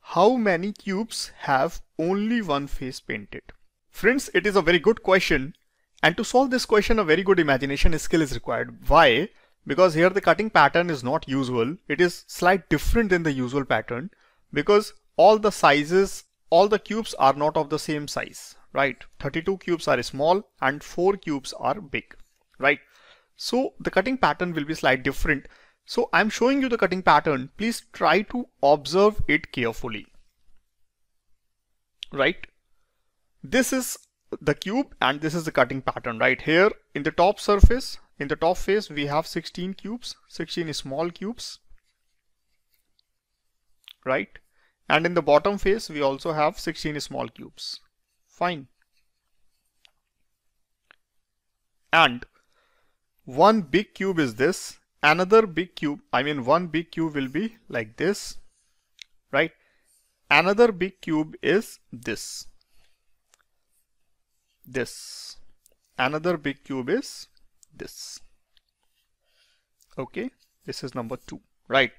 How many cubes have only one face painted? Friends, it is a very good question, and to solve this question a very good imagination skill is required. Why? Because here the cutting pattern is not usual. It is slightly different than the usual pattern because all the sizes, all the cubes are not of the same size, right? 32 cubes are small and 4 cubes are big, right? So the cutting pattern will be slightly different. So I'm showing you the cutting pattern. Please try to observe it carefully, right? This is the cube and this is the cutting pattern right here. In the top surface, in the top face, we have 16 cubes, 16 small cubes, right? And in the bottom face, we also have 16 small cubes, fine. And one big cube is this, another big cube, I mean one big cube will be like this, right? Another big cube is this, this, another big cube is this. Okay, this is number 2, right?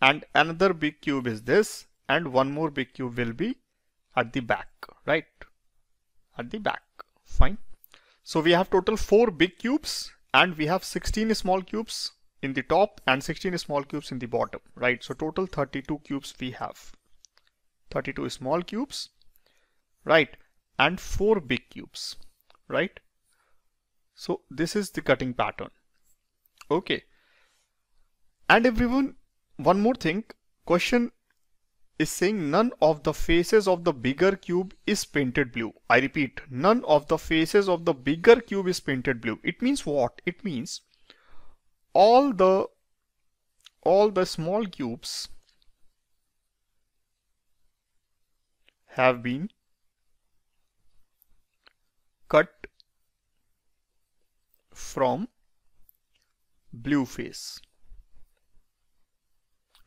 And another big cube is this, and one more big cube will be at the back, right? At the back, fine. So we have total 4 big cubes and we have 16 small cubes in the top and 16 small cubes in the bottom, right? So total 32 cubes we have, 32 small cubes, right, and 4 big cubes, right? So this is the cutting pattern. Okay. And everyone, one more thing, question is saying none of the faces of the bigger cube is painted blue. I repeat, none of the faces of the bigger cube is painted blue. It means what? It means all the small cubes have been cut from blue face,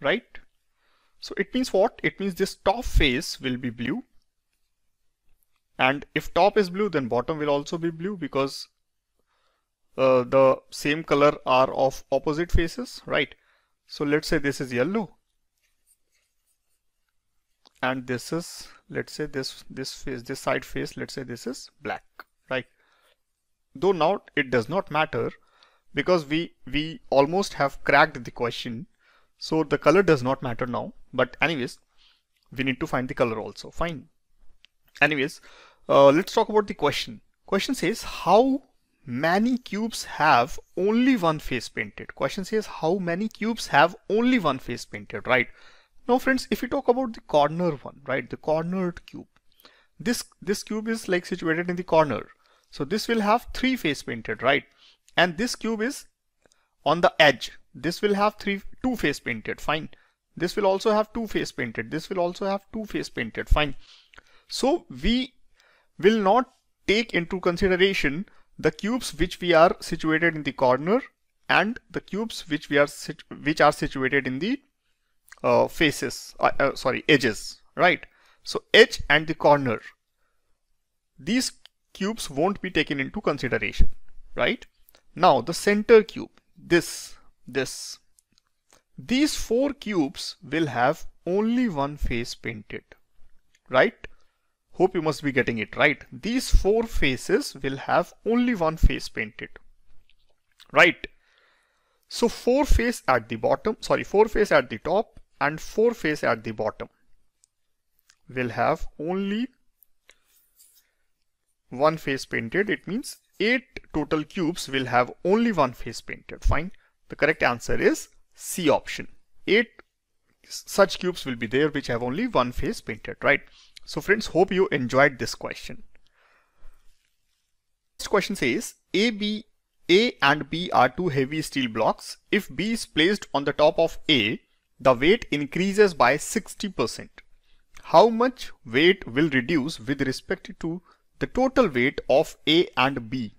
right? So it means what? It means this top face will be blue, and if top is blue, then bottom will also be blue, because the same color are of opposite faces, right? So let's say this is yellow, and this is, let's say this face, this side face, let's say this is black, right? Though now it does not matter, because we almost have cracked the question. So the color does not matter now, but anyways, we need to find the color also, fine. Anyways, let's talk about the question. Question says how many cubes have only one face painted? Question says how many cubes have only one face painted, right? Now friends, if we talk about the corner one, right, the cornered cube, this cube is like situated in the corner. So this will have 3 face painted, right? And this cube is on the edge. This will have 2 face painted, fine. This will also have 2 face painted. This will also have 2 face painted, fine. So we will not take into consideration the cubes which we are situated in the corner and the cubes which we are situated in the faces, sorry, edges, right? So edge and the corner, these cubes won't be taken into consideration, right? Now the center cube, these 4 cubes will have only one face painted, right? Hope you must be getting it, right? These 4 faces will have only one face painted, right? So 4 face at the bottom, sorry, 4 face at the top and 4 face at the bottom will have only one face painted. It means 8 total cubes will have only one face painted, fine. The correct answer is C option. 8 such cubes will be there which have only one face painted, right? So friends, hope you enjoyed this question. Next question says A and B are 2 heavy steel blocks. If B is placed on the top of A, the weight increases by 60%. How much weight will reduce with respect to the total weight of A and B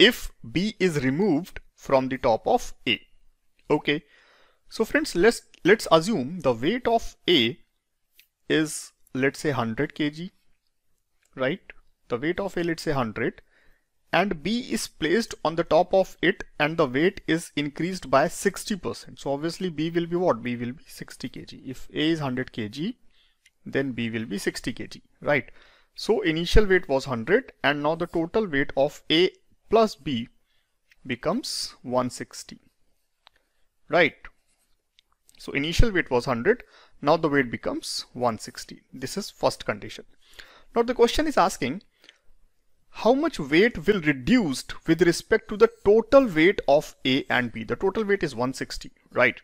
if B is removed from the top of A? Okay, so friends, let's assume the weight of A is, let's say, 100 kg, right? The weight of A, let's say 100, and B is placed on the top of it and the weight is increased by 60%. So obviously B will be what? B will be 60 kg. If A is 100 kg, then B will be 60 kg, right? So initial weight was 100 and now the total weight of A plus B becomes 160, right? So initial weight was 100, now the weight becomes 160. This is first condition. Now the question is asking how much weight will reduced with respect to the total weight of A and B. The total weight is 160, right?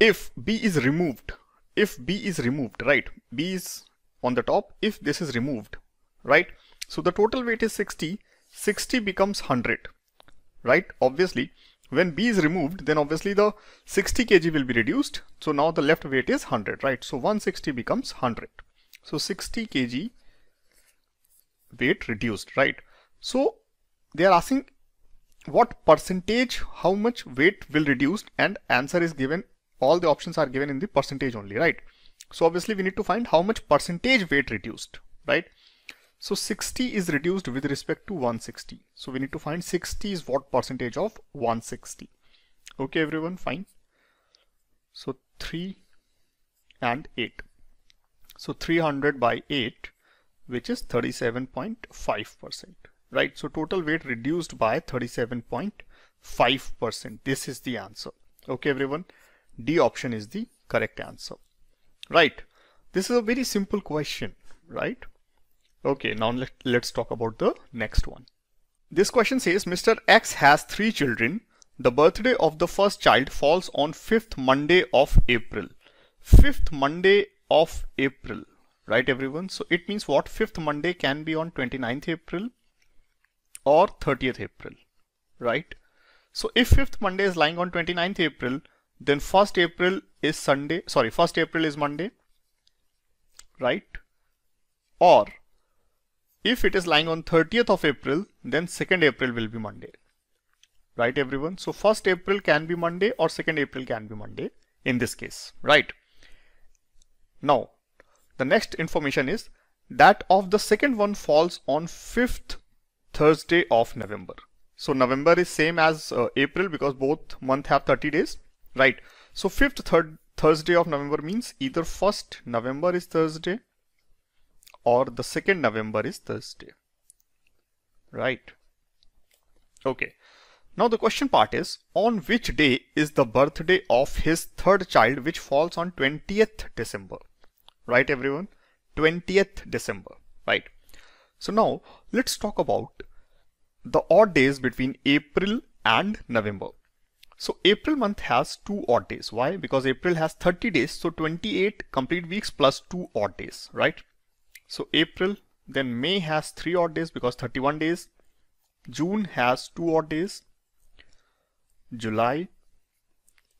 If B is removed, right? B is on the top, if this is removed, right? So the total weight is 60, 60 becomes 100, right? Obviously when B is removed, then obviously the 60 kg will be reduced. So now the left weight is 100, right? So 160 becomes 100. So 60 kg weight reduced, right? So they are asking what percentage, how much weight will reduced, and answer is given, all the options are given in the percentage only, right? So obviously we need to find how much percentage weight reduced, right? So 60 is reduced with respect to 160. So we need to find 60 is what percentage of 160. Okay everyone, fine. So 3 and 8. So 300 by 8, which is 37.5%, right? So total weight reduced by 37.5%. This is the answer. Okay everyone, D option is the correct answer, right? This is a very simple question, right? Okay, now let's talk about the next one. This question says Mr. X has 3 children. The birthday of the first child falls on 5th Monday of April. 5th Monday of April, right everyone? So it means what? 5th Monday can be on 29th April or 30th April, right? So if 5th Monday is lying on 29th April, then 1st April is Sunday, sorry, 1st April is Monday, right? Or if it is lying on 30th of April, then 2nd April will be Monday, right everyone? So 1st April can be Monday or 2nd April can be Monday in this case, right? Now, the next information is that of the second one falls on 5th Thursday of November. So November is same as April because both month have 30 days, right? So 5th Thursday of November means either 1st November is Thursday or the 2nd November is Thursday, right? Okay. Now the question part is, on which day is the birthday of his third child, which falls on 20th December, right everyone? 20th December, right? So now let's talk about the odd days between April and November. So April month has 2 odd days. Why? Because April has 30 days. So 28 complete weeks plus 2 odd days, right? So April, then May has 3 odd days because 31 days. June has 2 odd days. July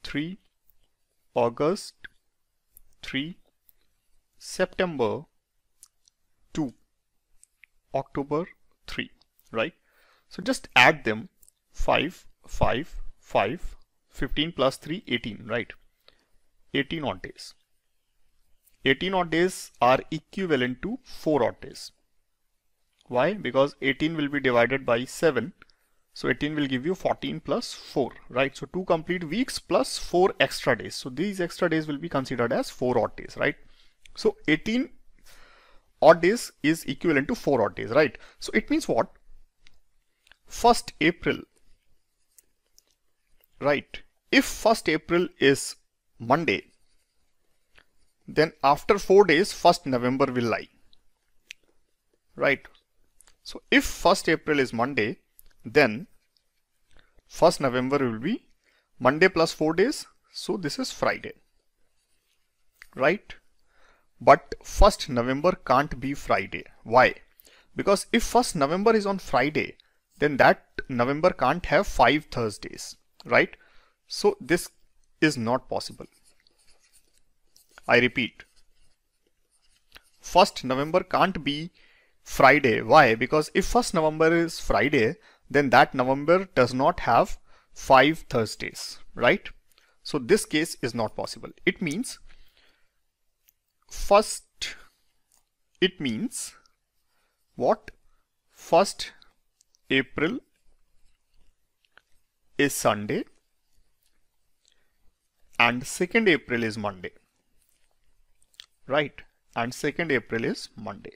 3, August 3, September 2, October 3, right? So just add them 5, 5, 5, 15 plus 3, 18, right? 18 odd days. 18 odd days are equivalent to 4 odd days. Why? Because 18 will be divided by 7. So 18 will give you 14 plus 4, right? So 2 complete weeks plus 4 extra days. So these extra days will be considered as 4 odd days, right? So 18 odd days is equivalent to 4 odd days, right? So it means what? 1st April, right? If 1st April is Monday, then after 4 days, 1st November will lie, right? So if 1st April is Monday, then 1st November will be Monday plus 4 days. So this is Friday, right? But 1st November can't be Friday. Why? Because if 1st November is on Friday, then that November can't have 5 Thursdays, right? So this is not possible. I repeat, 1st November can't be Friday. Why? Because if 1st November is Friday, then that November does not have 5 Thursdays, right? So this case is not possible. It means what? 1st April is Sunday and 2nd April is Monday, right? And 2nd April is Monday.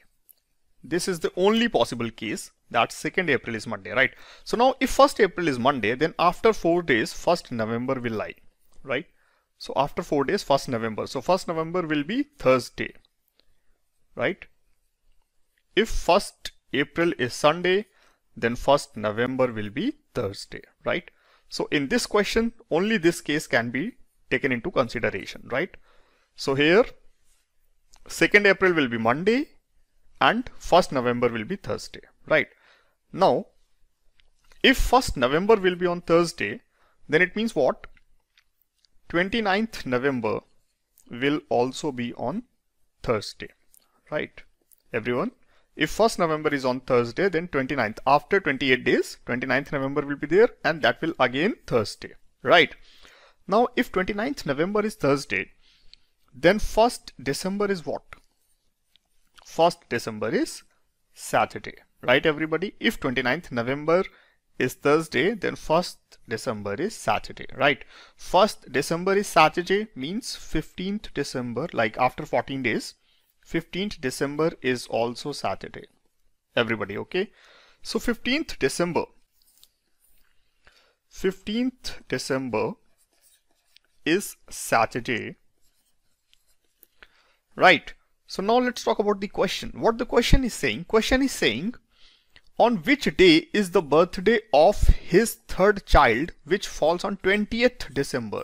This is the only possible case that 2nd April is Monday, right? So now if 1st April is Monday, then after 4 days, 1st November will lie, right? So after 4 days, 1st November. So 1st November will be Thursday, right? If 1st April is Sunday, then 1st November will be Thursday, right? So in this question, only this case can be taken into consideration, right? So here, 2nd April will be Monday and 1st November will be Thursday, right? Now, if 1st November will be on Thursday, then it means what? 29th November will also be on Thursday, right? Everyone, if 1st November is on Thursday, then 29th, after 28 days, 29th November will be there and that will again Thursday, right? Now, if 29th November is Thursday, then 1st December is what? 1st December is Saturday, right everybody? If 29th November is Thursday, then 1st December is Saturday, right? 1st December is Saturday means 15th December, like after 14 days, 15th December is also Saturday. Everybody, okay? So 15th December is Saturday, right? So now let's talk about the question. What the question is saying? Question is saying, on which day is the birthday of his third child, which falls on 20th December?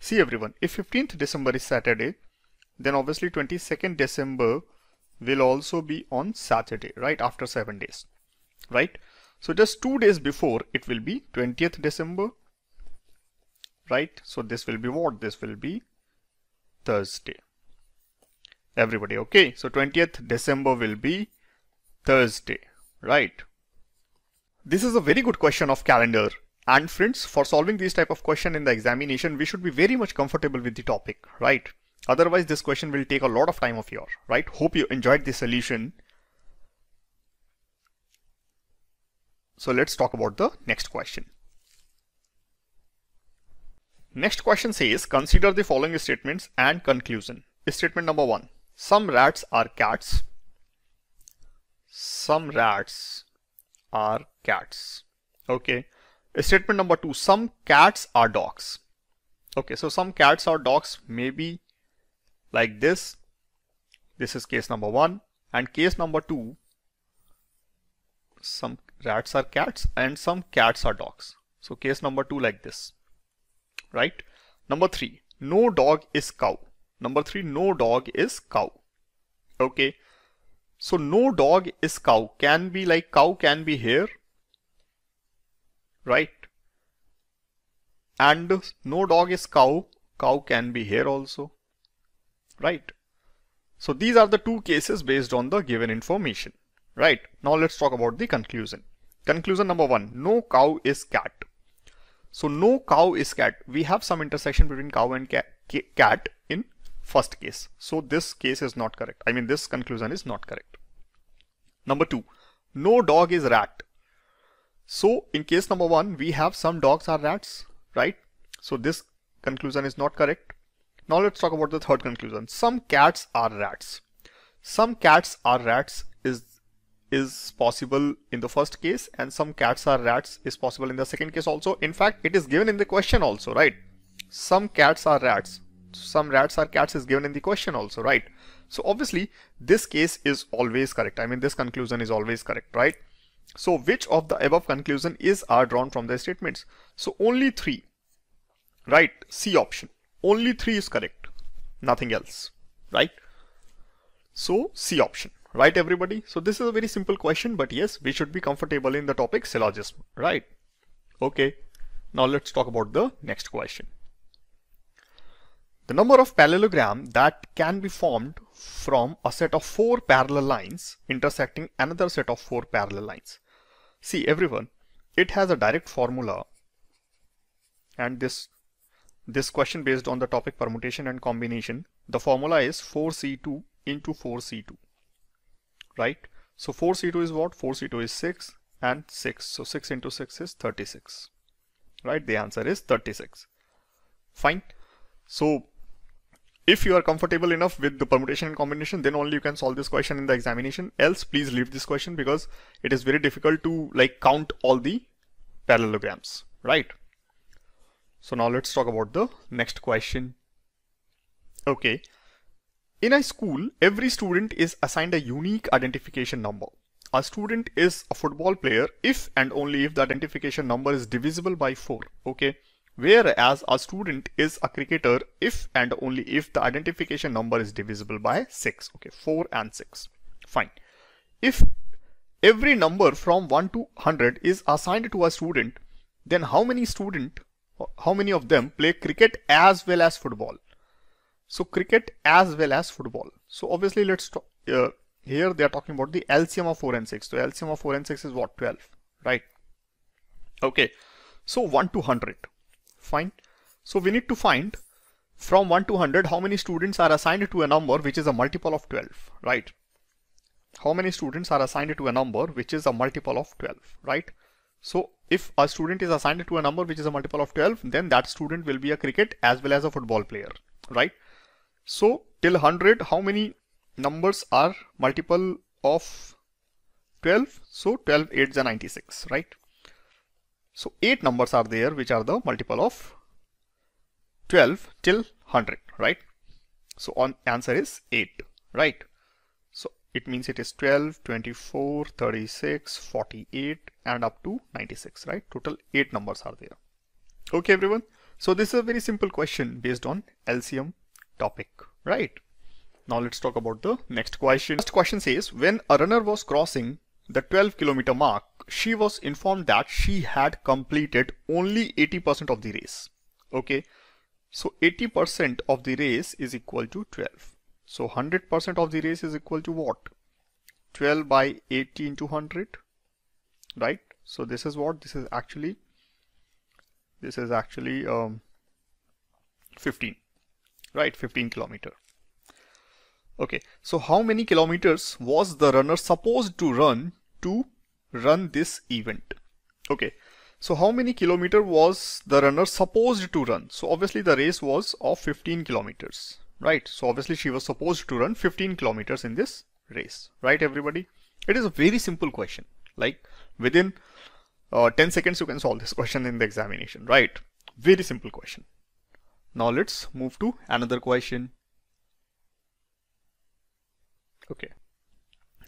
See everyone, if 15th December is Saturday, then obviously 22nd December will also be on Saturday, right? After 7 days, right? So just 2 days before, it will be 20th December, right? So this will be what? This will be Thursday. Everybody okay? So 20th December will be Thursday, right? This is a very good question of calendar. And friends, for solving these type of question in the examination, we should be very much comfortable with the topic, right? Otherwise, this question will take a lot of time of yours, right? Hope you enjoyed the solution. So let's talk about the next question. Next question says, consider the following statements and conclusion. Statement number one, some rats are cats. Some rats are cats. Okay. Statement number two, some cats are dogs. Okay, so some cats are dogs, maybe like this. This is case number one. And case number two, some rats are cats and some cats are dogs. So case number two like this, right? Number three, no dog is cow. Number three, no dog is cow. Okay. So no dog is cow can be like cow can be here, right? And no dog is cow, cow can be here also, right? So these are the two cases based on the given information, right? Now let's talk about the conclusion. Conclusion number one, no cow is cat. So no cow is cat. We have some intersection between cow and cat in first case. So this case is not correct. I mean, this conclusion is not correct. Number two, no dog is rat. So in case number one, we have some dogs are rats, right? So this conclusion is not correct. Now let's talk about the third conclusion. Some cats are rats. Some cats are rats is possible in the first case, and some cats are rats is possible in the second case also. In fact, it is given in the question also, right? Some cats are rats. Some rats are cats is given in the question also, right? So obviously this case is always correct. I mean, this conclusion is always correct, right? So which of the above conclusion are drawn from the statements? So only three, right? C option. Only three is correct. Nothing else, right? So C option, right everybody? So this is a very simple question, but yes, we should be comfortable in the topic syllogism, right? Okay. Now let's talk about the next question. The number of parallelograms that can be formed from a set of four parallel lines intersecting another set of four parallel lines. See everyone, it has a direct formula, and this question based on the topic permutation and combination, the formula is 4C2 into 4C2, right? So 4C2 is what? 4C2 is 6 and 6. So 6 into 6 is 36, right? The answer is 36. Fine. So if you are comfortable enough with the permutation and combination, then only you can solve this question in the examination. Else, please leave this question because it is very difficult to like count all the parallelograms, right? So now let's talk about the next question. Okay. In a school, every student is assigned a unique identification number. A student is a football player if and only if the identification number is divisible by 4. Okay. Whereas a student is a cricketer if and only if the identification number is divisible by 6. Okay, 4 and 6. Fine. If every number from 1 to 100 is assigned to a student, then how many of them play cricket as well as football? So cricket as well as football. So obviously let's talk, here they are talking about the LCM of 4 and 6. So LCM of 4 and 6 is what? 12, right? Okay. So 1 to 100. Fine. So we need to find from 1 to 100 how many students are assigned to a number which is a multiple of 12, right? How many students are assigned to a number which is a multiple of 12, right? So if a student is assigned to a number which is a multiple of 12, then that student will be a cricket as well as a football player, right? So till 100, how many numbers are multiple of 12? So 12, 8s are 96, right? So 8 numbers are there which are the multiple of 12 till 100, right? So on answer is 8, right? So it means it is 12, 24, 36, 48 and up to 96, right? Total 8 numbers are there. Okay everyone, so this is a very simple question based on LCM topic, right? Now let's talk about the next question. Next question says, when a runner was crossing the 12-kilometer mark, she was informed that she had completed only 80% of the race. Okay, so 80% of the race is equal to 12. So 100% of the race is equal to what? 12 by 80 into 100, right? So this is what? This is actually 15, right? 15 kilometer. Okay, so how many kilometers was the runner supposed to run this event? Okay, so how many kilometer was the runner supposed to run? So obviously the race was of 15 kilometers, right? So obviously she was supposed to run 15 kilometers in this race, right everybody? It is a very simple question, like within 10 seconds you can solve this question in the examination, right? Very simple question. Now let's move to another question. Okay,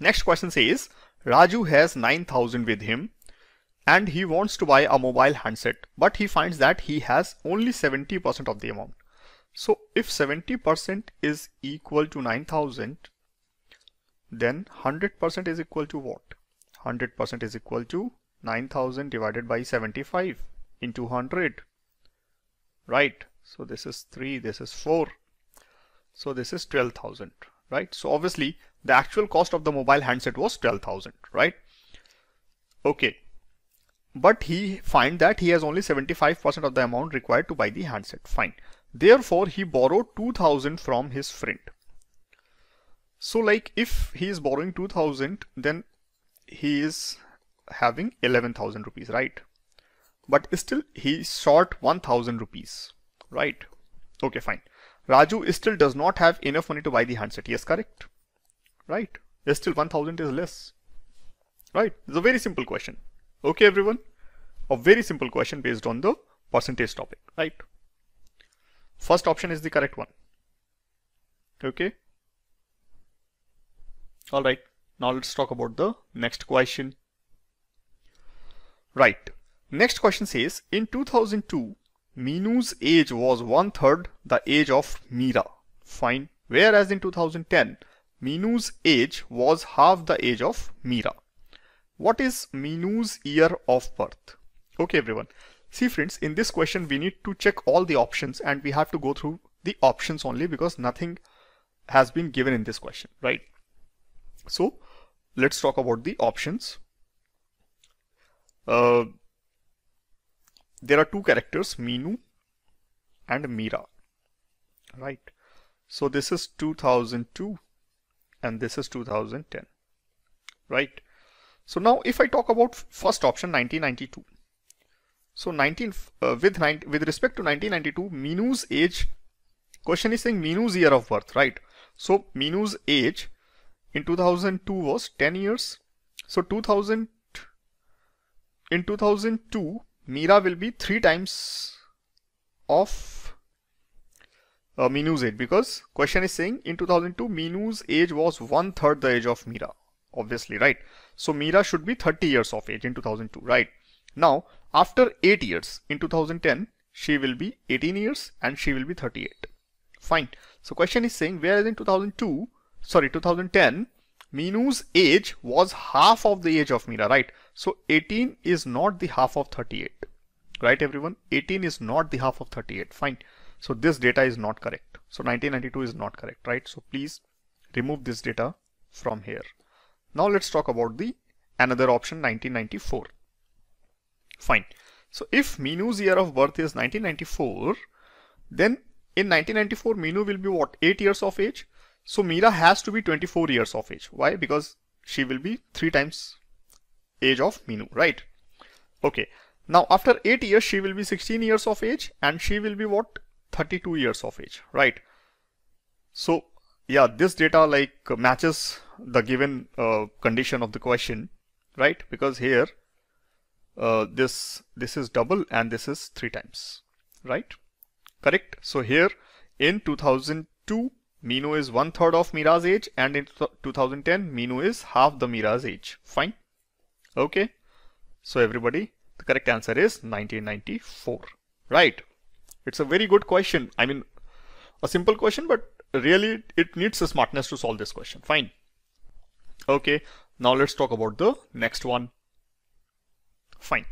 next question says, Raju has 9,000 with him and he wants to buy a mobile handset, but he finds that he has only 70% of the amount. So if 70% is equal to 9,000, then 100% is equal to what? 100% is equal to 9,000 divided by 75 into 100, right? So this is 3, this is 4, so this is 12,000. Right, so obviously the actual cost of the mobile handset was 12,000, right? Okay, but he finds that he has only 75% of the amount required to buy the handset. Fine, therefore he borrowed 2,000 from his friend. So like if he is borrowing 2,000, then he is having 11,000 rupees, right? But still he is short 1,000 rupees, right? Okay, fine. Raju still does not have enough money to buy the handset. Yes, correct. Right. There's still 1,000 is less. Right. It's a very simple question. Okay, everyone. A very simple question based on the percentage topic. Right. First option is the correct one. Okay. All right. Now let's talk about the next question. Right. Next question says, in 2002, Minu's age was 1/3 the age of Meera. Fine. Whereas in 2010, Minu's age was half the age of Meera. What is Minu's year of birth? Okay, everyone. See friends, in this question, we need to check all the options and we have to go through the options only because nothing has been given in this question, right? So let's talk about the options. There are two characters, Minu and Meera, right? So this is 2002 and this is 2010, right? So now if I talk about first option, 1992. So with respect to 1992, Minu's age, question is saying Minu's year of birth, right? So Minu's age in 2002 was 10 years. So in 2002, Meera will be 3 times of Minu's age, because question is saying in 2002 Minu's age was 1/3 the age of Meera, obviously, right? So Meera should be 30 years of age in 2002, right? Now after 8 years in 2010 she will be 18 years and she will be 38. Fine. So question is saying whereas in 2010 Minu's age was half of the age of Meera, right? So 18 is not the half of 38, right everyone? 18 is not the half of 38. Fine. So this data is not correct. So 1992 is not correct, right? So please remove this data from here. Now let's talk about the another option, 1994. Fine. So if Minu's year of birth is 1994, then in 1994 Minu will be what? 8 years of age. So Meera has to be 24 years of age. Why? Because she will be 3 times age of Minu, right? Okay. Now after 8 years, she will be 16 years of age and she will be what? 32 years of age, right? So yeah, this data like matches the given condition of the question, right? Because here this is double and this is 3 times, right? Correct. So here in 2002, Meenu is 1/3 of Meera's age, and in 2010 Meenu is half the Meera's age. Fine. Okay. So everybody, the correct answer is 1994. Right. It's a very good question. I mean, a simple question, but really it needs the smartness to solve this question. Fine. Okay. Now let's talk about the next one. Fine.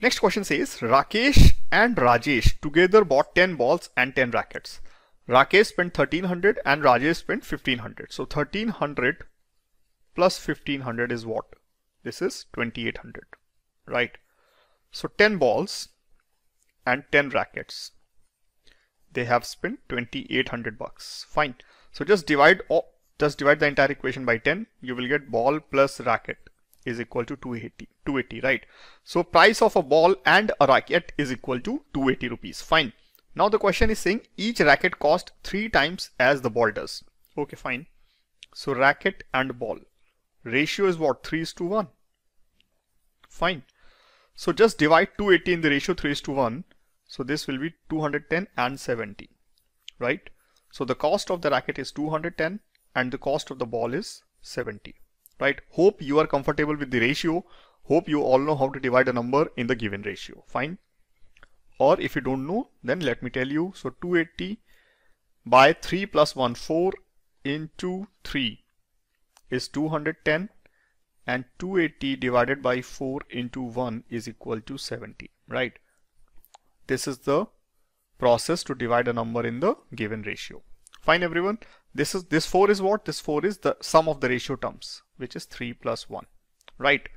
Next question says Rakesh and Rajesh together bought 10 balls and 10 rackets. Rakesh spent 1300 and Rajesh spent 1500. So 1300 plus 1500 is what? This is 2800, right? So 10 balls and 10 rackets. They have spent 2800 bucks. Fine. So just divide the entire equation by 10. You will get ball plus racket is equal to 280, right? So price of a ball and a racket is equal to 280 rupees. Fine. Now the question is saying each racket cost 3 times as the ball does. Okay, fine. So racket and ball ratio is what? 3:1. Fine. So just divide 280 in the ratio 3:1. So this will be 210 and 70, right? So the cost of the racket is 210 and the cost of the ball is 70, right? Hope you are comfortable with the ratio. Hope you all know how to divide a number in the given ratio. Fine. Or if you don't know, then let me tell you. So 280 by 3 plus 1, 4 into 3 is 210, and 280 divided by 4 into 1 is equal to 70, right? This is the process to divide a number in the given ratio. Fine, everyone. This 4 is what? This 4 is the sum of the ratio terms, which is 3 plus 1, right?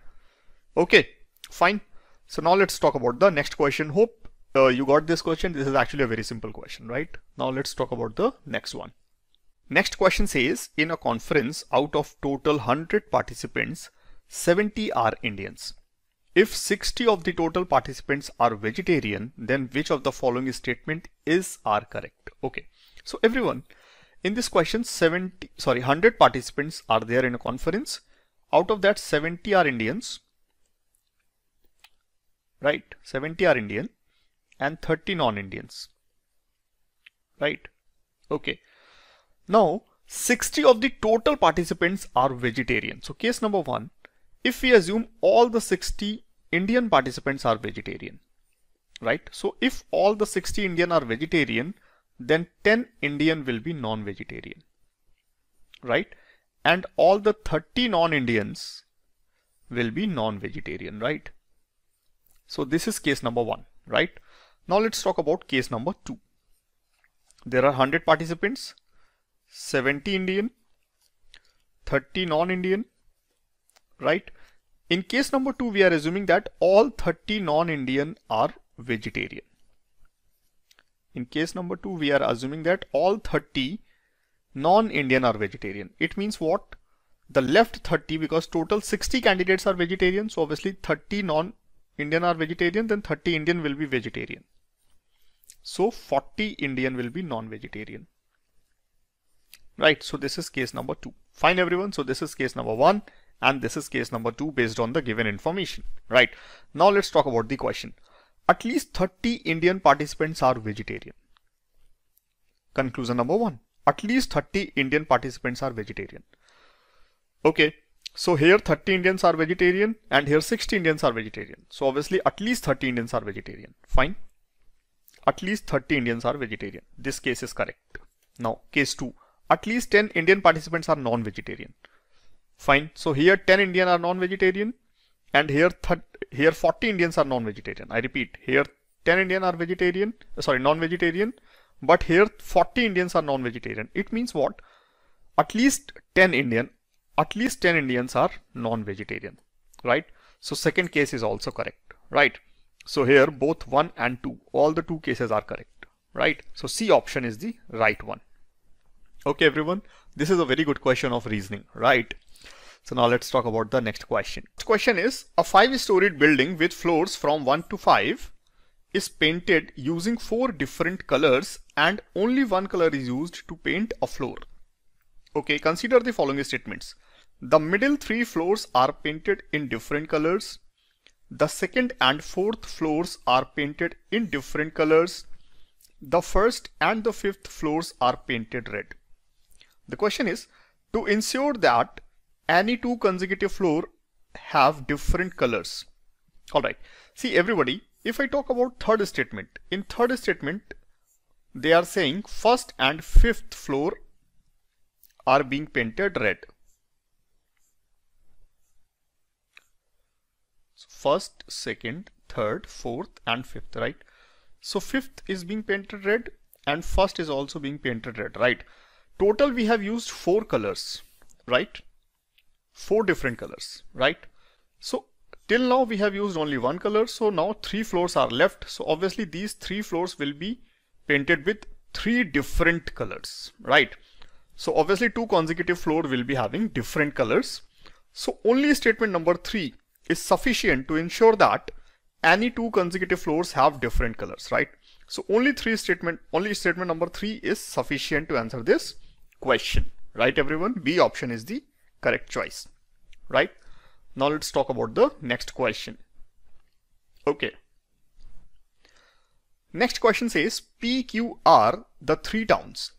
Okay, fine. So now let's talk about the next question. Hope you got this question. This is actually a very simple question, right? Now let's talk about the next one. Next question says, in a conference, out of total 100 participants, 70 are Indians. If 60 of the total participants are vegetarian, then which of the following statement are correct? Okay. So everyone, in this question, 100 participants are there in a conference. Out of that, 70 are Indians, right? 70 are Indian. And 30 non-Indians, right? Okay. Now 60 of the total participants are vegetarian. So case number 1, if we assume all the 60 Indian participants are vegetarian, right? So if all the 60 Indian are vegetarian, then 10 Indian will be non-vegetarian, right? And all the 30 non-Indians will be non-vegetarian, right? So this is case number 1, right? Now let's talk about case number 2. There are 100 participants, 70 Indian, 30 non-Indian, right? In case number 2, we are assuming that all 30 non-Indian are vegetarian. In case number 2, we are assuming that all 30 non-Indian are vegetarian. It means what? The left 30, because total 60 candidates are vegetarian, so obviously 30 non-Indian are vegetarian, then 30 Indian will be vegetarian. So 40 Indian will be non-vegetarian, right? So this is case number 2. Fine, everyone. So this is case number 1 and this is case number 2 based on the given information, right? Now let's talk about the question. At least 30 Indian participants are vegetarian. Conclusion number 1. At least 30 Indian participants are vegetarian. Okay. So here 30 Indians are vegetarian and here 60 Indians are vegetarian. So obviously at least 30 Indians are vegetarian. Fine. At least 30 Indians are vegetarian. This case is correct. Now case 2. At least 10 Indian participants are non-vegetarian. Fine. So here 10 Indian are non-vegetarian and here 40 Indians are non-vegetarian. I repeat, here 10 Indian are vegetarian, sorry, non-vegetarian, but here 40 Indians are non-vegetarian. It means what? At least 10 Indians are non-vegetarian, right? So second case is also correct, right? So here both 1 and 2, all the 2 cases are correct, right? So C option is the right one. Okay, everyone, this is a very good question of reasoning, right? So now let's talk about the next question. This question is, a 5-storied building with floors from 1 to 5 is painted using 4 different colors and only 1 color is used to paint a floor. Okay, consider the following statements. The middle 3 floors are painted in different colors. The second and fourth floors are painted in different colors. The first and the fifth floors are painted red. The question is, to ensure that any two consecutive floors have different colors. Alright, see everybody, if I talk about third statement, in third statement they are saying first and fifth floor are being painted red. So first, second, third, fourth and fifth, right? So fifth is being painted red and first is also being painted red, right? Total we have used four colors, right? Four different colors, right? So till now we have used only one color, so now three floors are left. So obviously these three floors will be painted with three different colors, right? So obviously two consecutive floors will be having different colors. So only statement number 3 is sufficient to ensure that any two consecutive floors have different colors, right? So only statement number 3 is sufficient to answer this question, right everyone? B option is the correct choice, right? Now let's talk about the next question. Okay. Next question says PQR the three towns.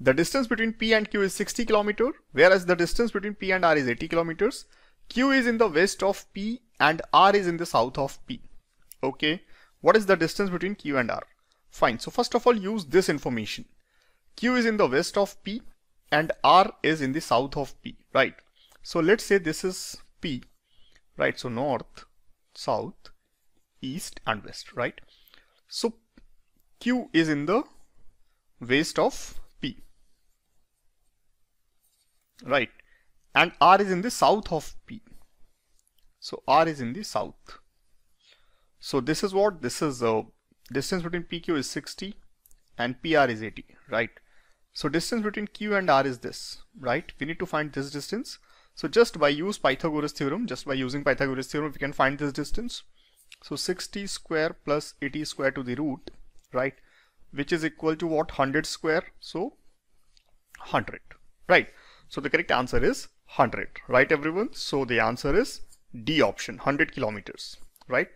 The distance between P and Q is 60 km, whereas the distance between P and R is 80 km. Q is in the west of P and R is in the south of P. Okay. What is the distance between Q and R? Fine. So first of all, use this information. Q is in the west of P and R is in the south of P, right? So let's say this is P, right? So north, south, east and west, right? So Q is in the west of P, right, and R is in the south of P. So R is in the south. So this is what, this is distance between PQ is 60 and PR is 80, right? So distance between Q and R is this, right? We need to find this distance. So just by using Pythagoras theorem, we can find this distance. So 60 square plus 80 square to the root, right, which is equal to what? 100 square, so 100, right? So the correct answer is 100, right everyone? So the answer is D option, 100 kilometers, right?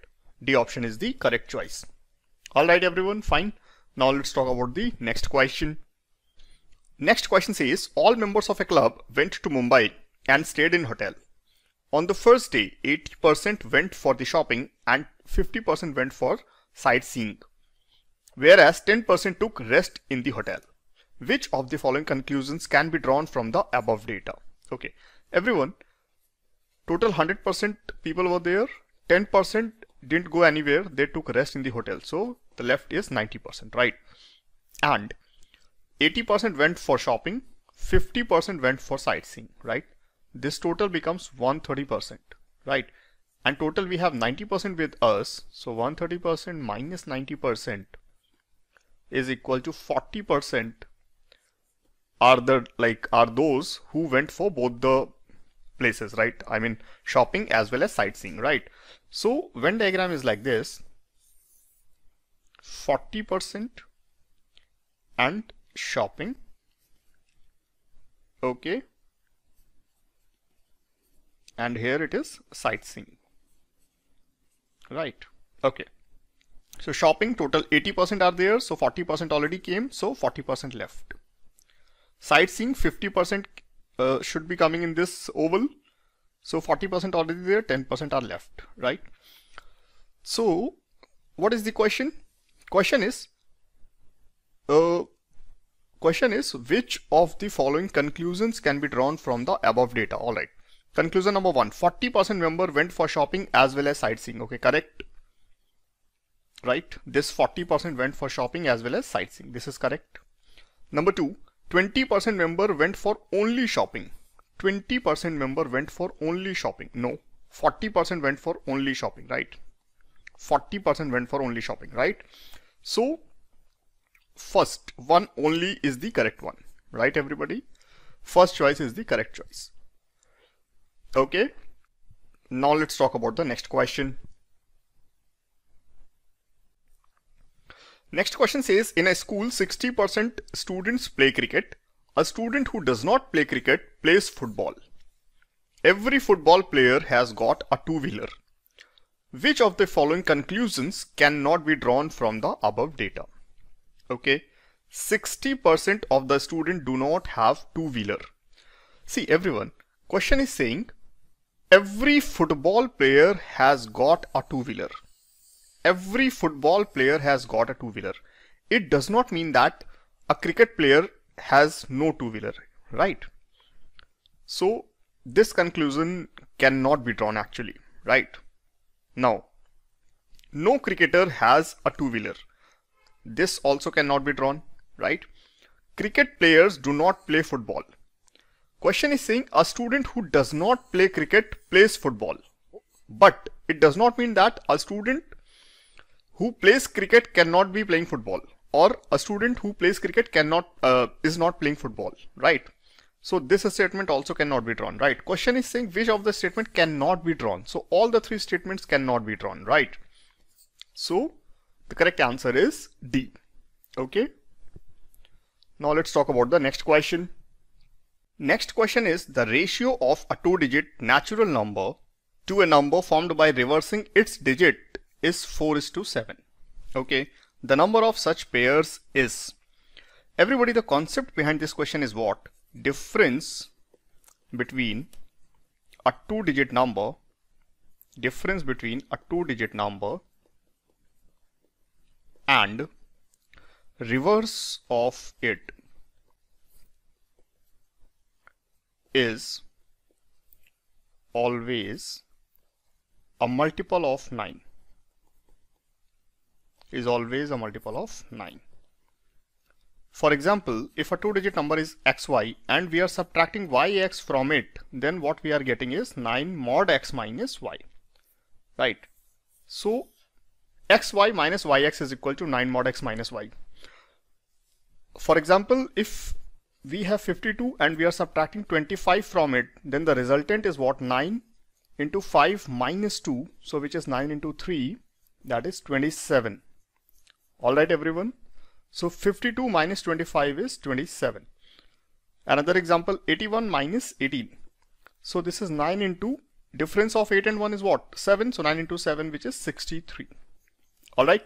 D option is the correct choice. All right everyone, fine. Now let's talk about the next question. Next question says all members of a club went to Mumbai and stayed in hotel. On the first day, 80% went for the shopping and 50% went for sightseeing, whereas 10% took rest in the hotel. Which of the following conclusions can be drawn from the above data? Okay, everyone, total 100% people were there, 10% didn't go anywhere, they took rest in the hotel. So the left is 90%, right? And 80% went for shopping, 50% went for sightseeing, right? This total becomes 130%, right? And total we have 90% with us. So 130% minus 90% is equal to 40% are those who went for both the places, right? I mean shopping as well as sightseeing, right? So Venn diagram is like this, 40% and shopping. Okay. And here it is sightseeing, right? Okay, so shopping total 80% are there, so 40% already came, so 40% left. Sightseeing 50% should be coming in this oval, so 40% already there, 10% are left, right? So what is the question? Question is which of the following conclusions can be drawn from the above data? All right. Conclusion number 1, 40% member went for shopping as well as sightseeing. Okay, correct. Right, this 40% went for shopping as well as sightseeing. This is correct. Number 2, 20% member went for only shopping. 20% member went for only shopping. No, 40% went for only shopping, right? 40% went for only shopping, right? So, first one only is the correct one, right everybody? First choice is the correct choice. Okay, now let's talk about the next question. Next question says in a school 60% students play cricket. A student who does not play cricket plays football. Every football player has got a two-wheeler. Which of the following conclusions cannot be drawn from the above data? Okay, 60% of the students do not have two-wheeler. See everyone, question is saying every football player has got a two-wheeler. Every football player has got a two-wheeler. It does not mean that a cricket player has no two-wheeler, right? So this conclusion cannot be drawn actually, right? Now, no cricketer has a two-wheeler. This also cannot be drawn, right? Cricket players do not play football. Question is saying a student who does not play cricket plays football. But it does not mean that a student who plays cricket cannot be playing football, or a student who plays cricket cannot is not playing football, right? So this statement also cannot be drawn, right? Question is saying which of the statement cannot be drawn. So all the three statements cannot be drawn, right? So the correct answer is D. Okay. Now let's talk about the next question. Next question is the ratio of a two-digit natural number to a number formed by reversing its digit is 4:7. Okay. The number of such pairs is. Everybody, the concept behind this question is what? Difference between a two-digit number. Difference between a two-digit number and reverse of it is always a multiple of 9. Is always a multiple of 9. For example, if a two-digit number is xy and we are subtracting yx from it, then what we are getting is 9 mod x minus y, right? So xy minus yx is equal to 9 mod x minus y. For example, if we have 52 and we are subtracting 25 from it, then the resultant is what? 9 into 5 minus 2, so which is 9 into 3, that is 27. Alright everyone, so 52 minus 25 is 27. Another example, 81 minus 18. So this is 9 into, difference of 8 and 1 is what? 7, so 9 into 7 which is 63. Alright,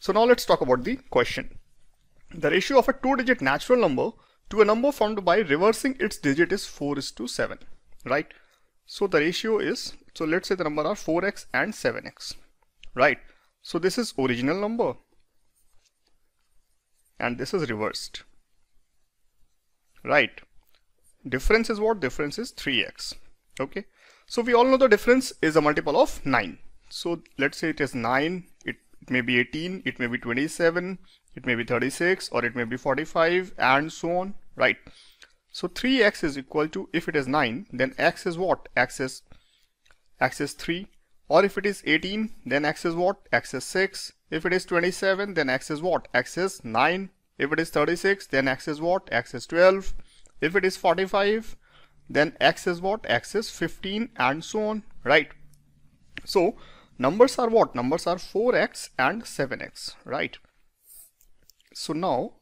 so now let's talk about the question. The ratio of a two-digit natural number to a number formed by reversing its digit is 4:7, right? So the ratio is, so let's say the number are 4x and 7x, right? So this is original number and this is reversed, right? Difference is what? Difference is 3x, okay? So we all know the difference is a multiple of 9. So let's say it is 9, it may be 18, it may be 27, it may be 36, or it may be 45, and so on, right? So 3x is equal to, if it is 9, then x is what? X is 3, or if it is 18, then x is what? X is 6, if it is 27, then x is what? X is 9, if it is 36, then x is what? X is 12, if it is 45, then x is what? X is 15, and so on, right? So numbers are what? Numbers are 4x and 7x, right? So now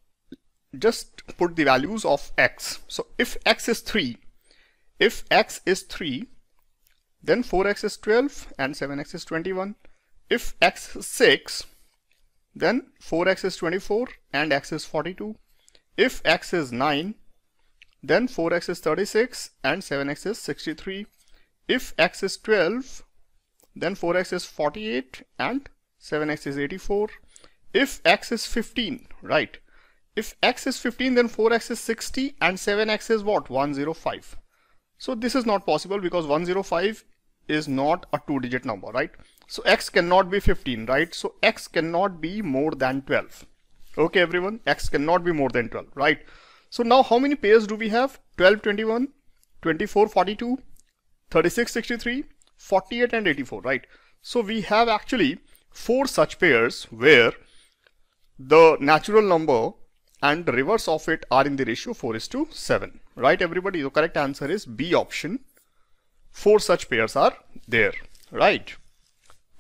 just put the values of x. So if x is 3, then 4x is 12 and 7x is 21. If x is 6, then 4x is 24 and x is 42. If x is 9, then 4x is 36 and 7x is 63. If x is 12, then 4x is 48 and 7x is 84. If x is 15, right? If x is 15, then 4x is 60 and 7x is what? 105. So this is not possible because 105 is not a two-digit number, right? So x cannot be 15, right? So x cannot be more than 12. Okay everyone, x cannot be more than 12, right? So now how many pairs do we have? 12, 21, 24, 42, 36, 63, 48 and 84, right? So we have actually 4 such pairs where the natural number and the reverse of it are in the ratio 4:7, right everybody? The correct answer is B option. 4 such pairs are there, right?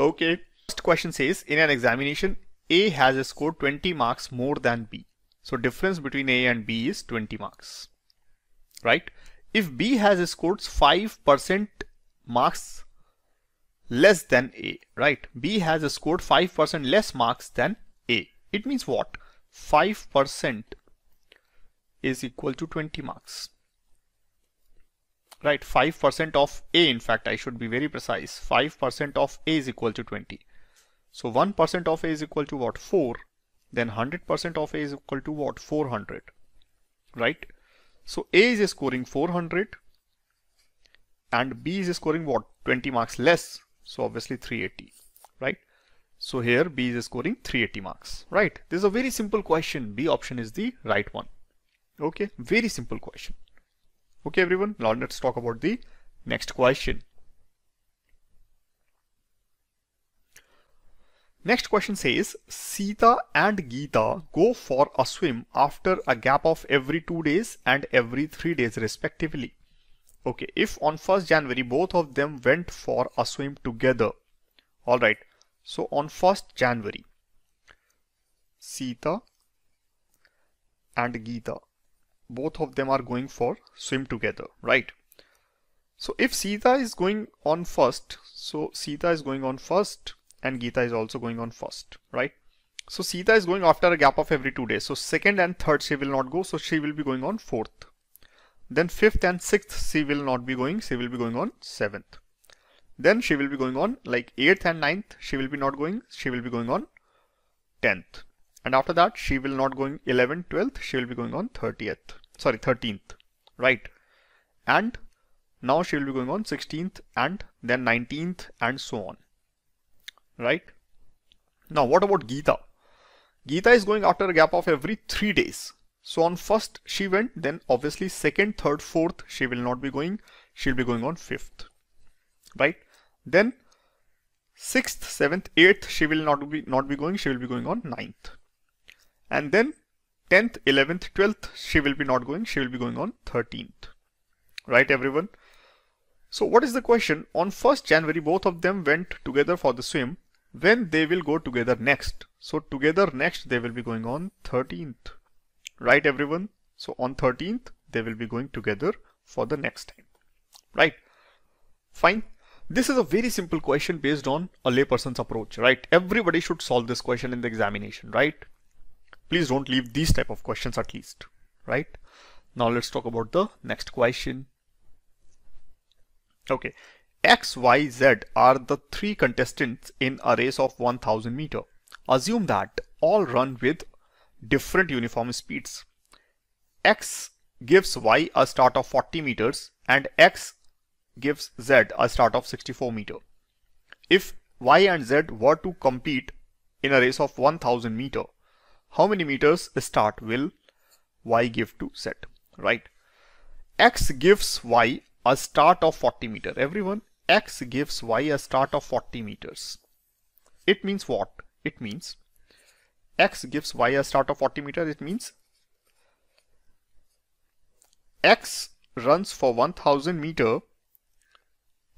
Okay. First question says in an examination, A has a score 20 marks more than B. So difference between A and B is 20 marks, right? If B has scored 5% marks less than A, right? B has scored 5% less marks than A. It means what? 5% is equal to 20 marks. Right, 5% of A, in fact, I should be very precise. 5% of A is equal to 20. So 1% of A is equal to what? 4. Then 100% of A is equal to what? 400. Right? So A is scoring 400 and B is scoring what? 20 marks less. So obviously 380. Right? So here B is scoring 380 marks. Right? This is a very simple question. B option is the right one. Okay? Very simple question. Okay everyone, now let's talk about the next question. Next question says, Sita and Geeta go for a swim after a gap of every 2 days and every 3 days respectively. Okay, if on 1st January both of them went for a swim together. Alright, so on 1st January, Sita and Geeta, both of them are going for swim together, right? So if Sita is going on first, so Sita is going on first and Geeta is also going on first, right? So Sita is going after a gap of every 2 days. So 2nd and 3rd she will not go, so she will be going on 4th. Then 5th and 6th she will not be going, she will be going on 7th. Then she will be going on like 8th and 9th she will be not going, she will be going on 10th. And after that, she will not going 11th, 12th, she will be going on 13th, right? And now she will be going on 16th and then 19th and so on, right? Now, what about Geeta? Geeta is going after a gap of every 3 days. So on 1st she went, then obviously 2nd, 3rd, 4th, she will not be going. She'll be going on 5th, right? Then 6th, 7th, 8th, she will not be going. She will be going on 9th. And then 10th, 11th, 12th, she will be not going. She will be going on 13th. Right, everyone? So what is the question? On 1st January, both of them went together for the swim. When they will go together next? So together next, they will be going on 13th. Right, everyone? So on 13th, they will be going together for the next time. Right? Fine. This is a very simple question based on a layperson's approach, right? Everybody should solve this question in the examination, right? Please don't leave these type of questions at least, right? Now let's talk about the next question. Okay, X, Y, Z are the 3 contestants in a race of 1000 meter. Assume that all run with different uniform speeds. X gives Y a start of 40 meters and X gives Z a start of 64 meter. If Y and Z were to compete in a race of 1000 meter, how many meters start will Y give to Z, right? X gives Y a start of 40 meter. Everyone, X gives Y a start of 40 meters. It means what? It means X gives Y a start of 40 meter. It means X runs for 1000 meter.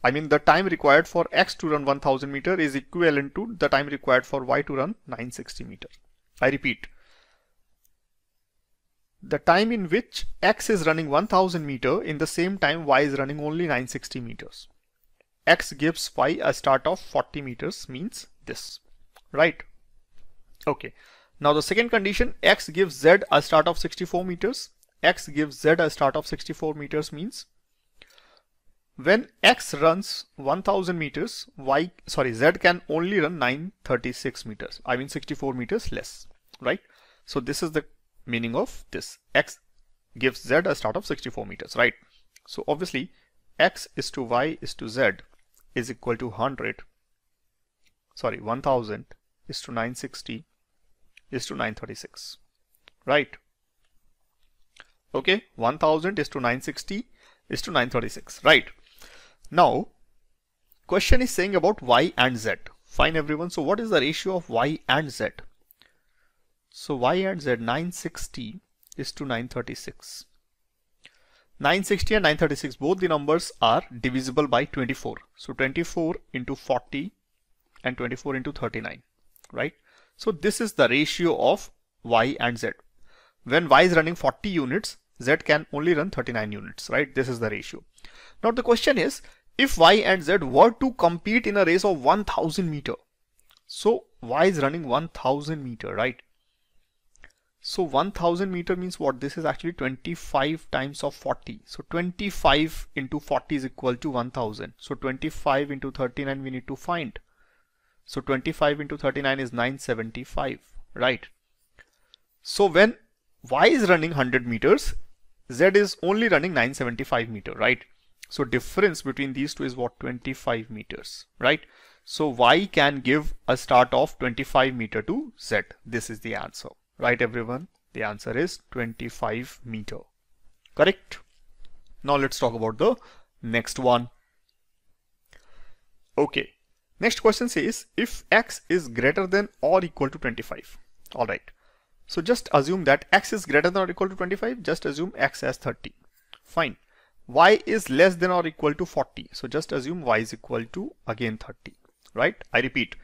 I mean, the time required for X to run 1000 meter is equivalent to the time required for Y to run 960 meter. I repeat, the time in which X is running 1000 meter, in the same time Y is running only 960 meters. X gives Y a start of 40 meters means this, right? Okay. Now the second condition, X gives Z a start of 64 meters. X gives Z a start of 64 meters means when X runs 1000 meters, Z can only run 936 meters. I mean 64 meters less, right? So this is the meaning of this. X gives Z a start of 64 meters, right? So obviously X is to Y is to Z is equal to 1000 is to 960 is to 936, right? Okay, 1000 is to 960 is to 936, right? Now, question is saying about Y and Z. Fine, everyone. So what is the ratio of Y and Z? So Y and Z, 960 is to 936. 960 and 936, both the numbers are divisible by 24. So 24 into 40 and 24 into 39, right? So this is the ratio of Y and Z. When Y is running 40 units, Z can only run 39 units, right? This is the ratio. Now the question is, if Y and Z were to compete in a race of 1000 meter, so Y is running 1000 meter, right? So 1000 meter means what? This is actually 25 times of 40. So 25 into 40 is equal to 1000. So 25 into 39 we need to find. So 25 into 39 is 975, right? So when y is running 100 meters, z is only running 975 meter, right? So difference between these two is what? 25 meters, right? So y can give a start of 25 meter to z. This is the answer. Right everyone, the answer is 25 meter. Correct. Now let's talk about the next one. Okay, next question says if x is greater than or equal to 25. All right, so just assume that x is greater than or equal to 25. Just assume x as 30. Fine. Y is less than or equal to 40. So just assume y is equal to again 30. Right? I repeat.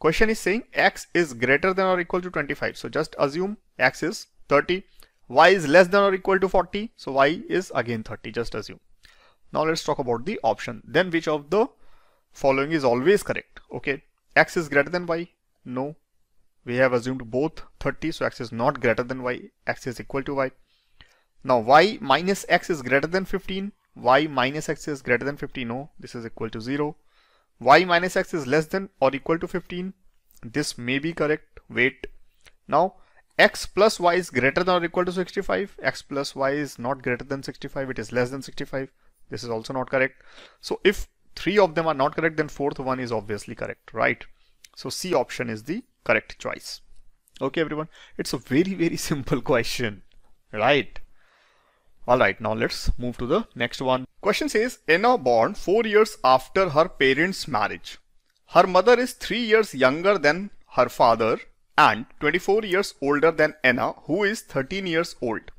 Question is saying x is greater than or equal to 25. So just assume x is 30. Y is less than or equal to 40. So y is again 30. Just assume. Now let's talk about the option. Then which of the following is always correct? Okay. X is greater than y? No. We have assumed both 30. So x is not greater than y. X is equal to y. Now y minus x is greater than 15. Y minus x is greater than 15. No. This is equal to 0. Y minus x is less than or equal to 15. This may be correct. Wait. Now x plus y is greater than or equal to 65. X plus y is not greater than 65. It is less than 65. This is also not correct. So if three of them are not correct, then fourth one is obviously correct, right? So C option is the correct choice. Okay everyone, it's a very, very simple question, right? Alright, now let's move to the next one. Question says, Anna born 4 years after her parents' marriage. Her mother is 3 years younger than her father and 24 years older than Anna, who is 13 years old.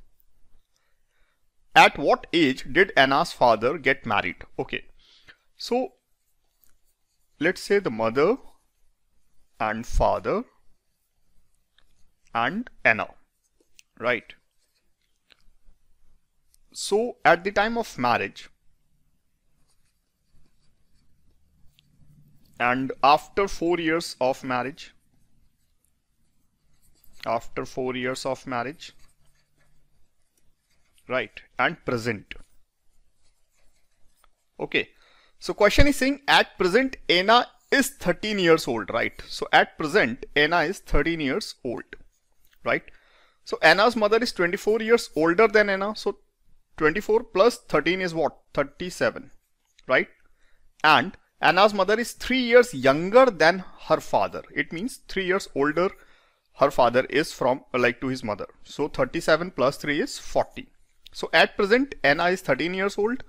At what age did Anna's father get married? Okay, so let's say the mother and father and Anna, right? So at the time of marriage and after 4 years of marriage, right, and present. Okay, so question is saying at present Anna is 13 years old, right? So at present Anna is 13 years old, right? So Anna's mother is 24 years older than Anna. So 24 plus 13 is what? 37, right? And Anna's mother is 3 years younger than her father. It means 3 years older her father is from to his mother. So 37 plus 3 is 40. So at present Anna is 13 years old,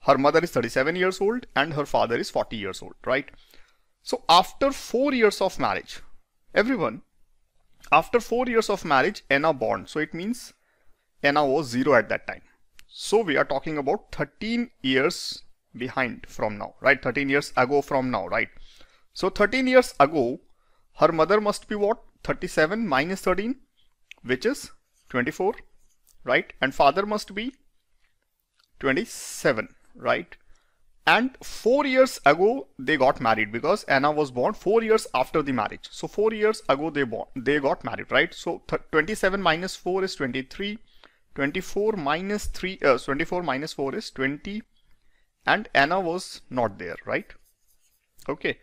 her mother is 37 years old and her father is 40 years old, right? So after 4 years of marriage, everyone, after 4 years of marriage Anna born. So it means Anna was 0 at that time. So we are talking about 13 years behind from now, right? 13 years ago from now, right? So 13 years ago, her mother must be what? 37 minus 13, which is 24, right? And father must be 27, right? And 4 years ago, they got married because Anna was born 4 years after the marriage. So 4 years ago, they got married, right? So 27 minus 4 is 23. 24 minus 3, 24 minus 4 is 20 and Anna was not there, right? Okay.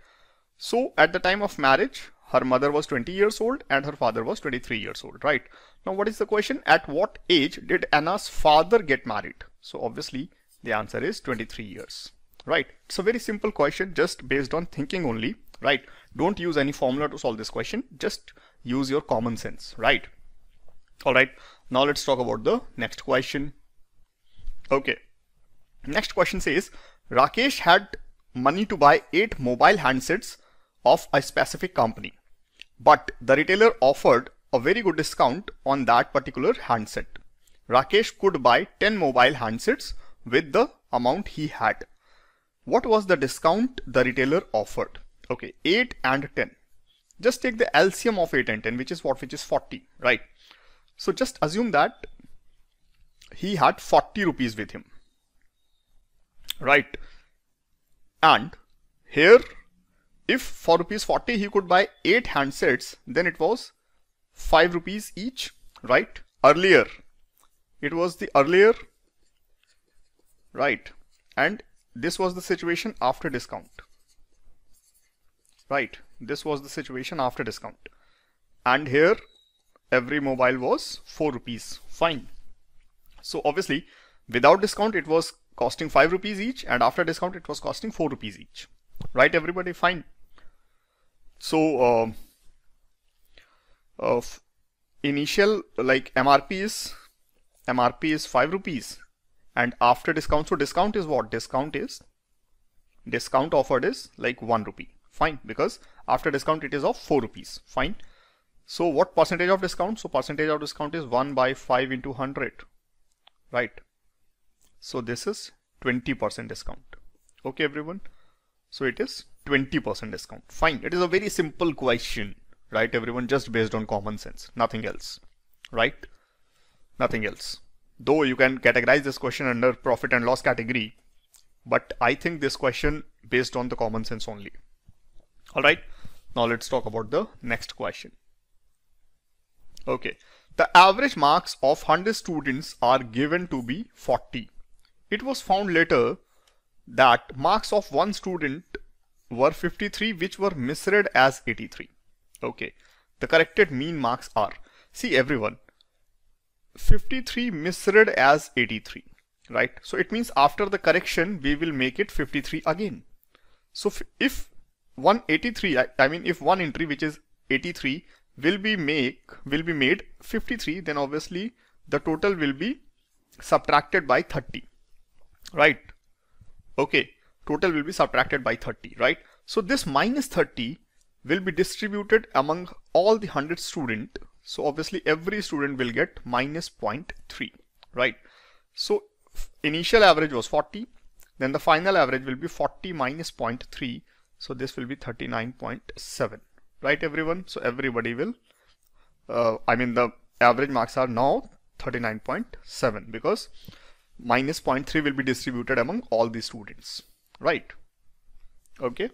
So at the time of marriage, her mother was 20 years old and her father was 23 years old, right? Now what is the question? At what age did Anna's father get married? So obviously the answer is 23 years, right? It's a very simple question, just based on thinking only, right? Don't use any formula to solve this question. Just use your common sense, right? All right. Now let's talk about the next question. Okay, next question says Rakesh had money to buy 8 mobile handsets of a specific company, but the retailer offered a very good discount on that particular handset. Rakesh could buy 10 mobile handsets with the amount he had. What was the discount the retailer offered? Okay, 8 and 10. Just take the LCM of 8 and 10, which is what? Which is 40, right? So just assume that he had 40 rupees with him, right? And here if for rupees 40 he could buy 8 handsets, then it was 5 rupees each, right? Earlier, it was the earlier, right? And this was the situation after discount, right? This was the situation after discount. And here, every mobile was 4 rupees. Fine. So obviously, without discount, it was costing 5 rupees each, and after discount, it was costing 4 rupees each. Right, everybody? Fine. So, of initial, like MRP is 5 rupees, and after discount, so discount is what? Discount offered is like 1 rupee. Fine, because after discount, it is of 4 rupees. Fine. So what percentage of discount? So percentage of discount is 1/5 into 100, right? So this is 20% discount. Okay, everyone. So it is 20% discount. Fine. It is a very simple question, right, everyone? Just based on common sense, nothing else, right? Nothing else. Though you can categorize this question under profit and loss category, but I think this question based on the common sense only. All right. Now let's talk about the next question. Okay. The average marks of 100 students are given to be 40. It was found later that marks of one student were 53, which were misread as 83. Okay. The corrected mean marks are, see everyone, 53 misread as 83, right? So it means after the correction, we will make it 53 again. So if 183, if one entry, which is 83, will be made 53, then obviously the total will be subtracted by 30, right? Okay, total will be subtracted by 30, right? So this minus 30 will be distributed among all the 100 students. So obviously every student will get minus 0.3, right? So initial average was 40, then the final average will be 40 minus 0.3. So this will be 39.7. Right, everyone? So everybody will, the average marks are now 39.7 because minus 0.3 will be distributed among all the students, right? Okay,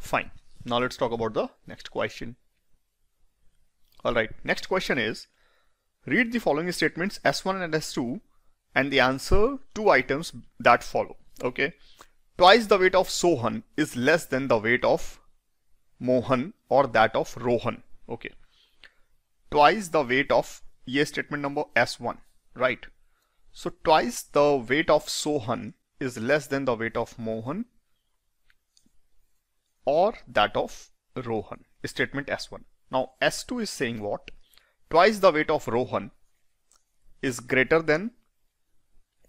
fine. Now let's talk about the next question. All right, next question is, read the following statements S1 and S2 and the answer two items that follow. Okay, twice the weight of Sohan is less than the weight of Mohan or that of Rohan. Okay, twice the weight of, yes, statement number S1, right? So twice the weight of Sohan is less than the weight of Mohan or that of Rohan, statement S1. Now S2 is saying what? Twice the weight of Rohan is greater than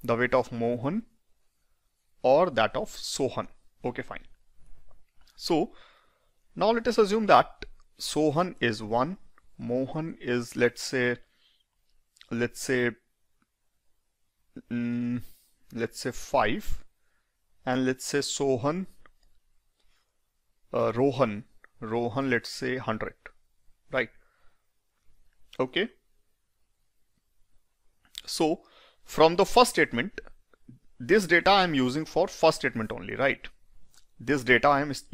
the weight of Mohan or that of Sohan. Okay, fine. So now let us assume that Sohan is 1, Mohan is, let's say 5, and let's say Sohan, Rohan, let's say 100, right? Okay. So from the first statement, this data I am using for first statement only, right? So twice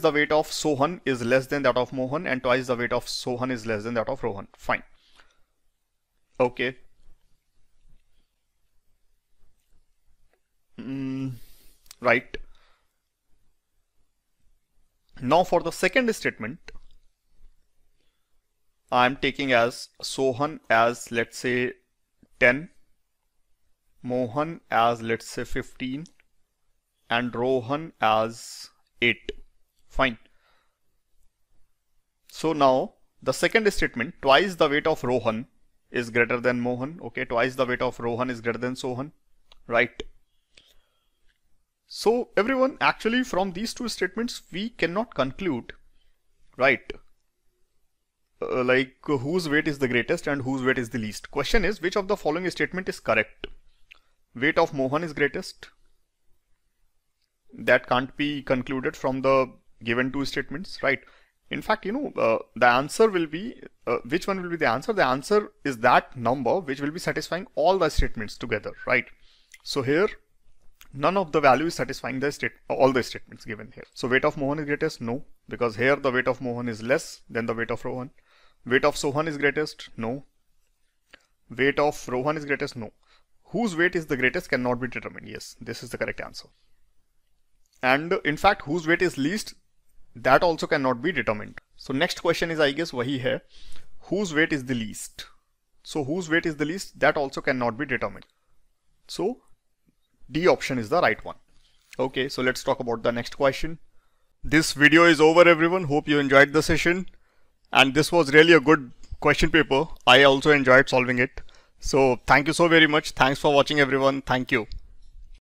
the weight of Sohan is less than that of Mohan and twice the weight of Sohan is less than that of Rohan. Fine. Okay. Right. Now for the second statement, I am taking as Sohan as, let's say, 10. Mohan as, let's say, 15 and Rohan as 8. Fine. So now the second statement, twice the weight of Rohan is greater than Mohan. Okay, twice the weight of Rohan is greater than Sohan, right? So everyone, actually from these two statements we cannot conclude, right, whose weight is the greatest and whose weight is the least. Question is, which of the following statement is correct? Weight of Mohan is greatest. That can't be concluded from the given two statements, right? In fact, the answer will be, which one will be the answer? The answer is that number which will be satisfying all the statements together, right? So here, none of the value is satisfying all the statements given here. So weight of Mohan is greatest? No. because here the weight of Mohan is less than the weight of Rohan. Weight of Sohan is greatest? No. Weight of Rohan is greatest? No. Whose weight is the greatest cannot be determined. Yes, this is the correct answer. And in fact, whose weight is least, that also cannot be determined. So next question is, I guess, wahi hai. Whose weight is the least? So whose weight is the least, that also cannot be determined. So D option is the right one. Okay, so let's talk about the next question. This video is over, everyone. Hope you enjoyed the session. And this was really a good question paper. I also enjoyed solving it. So thank you so very much. Thanks for watching, everyone. Thank you.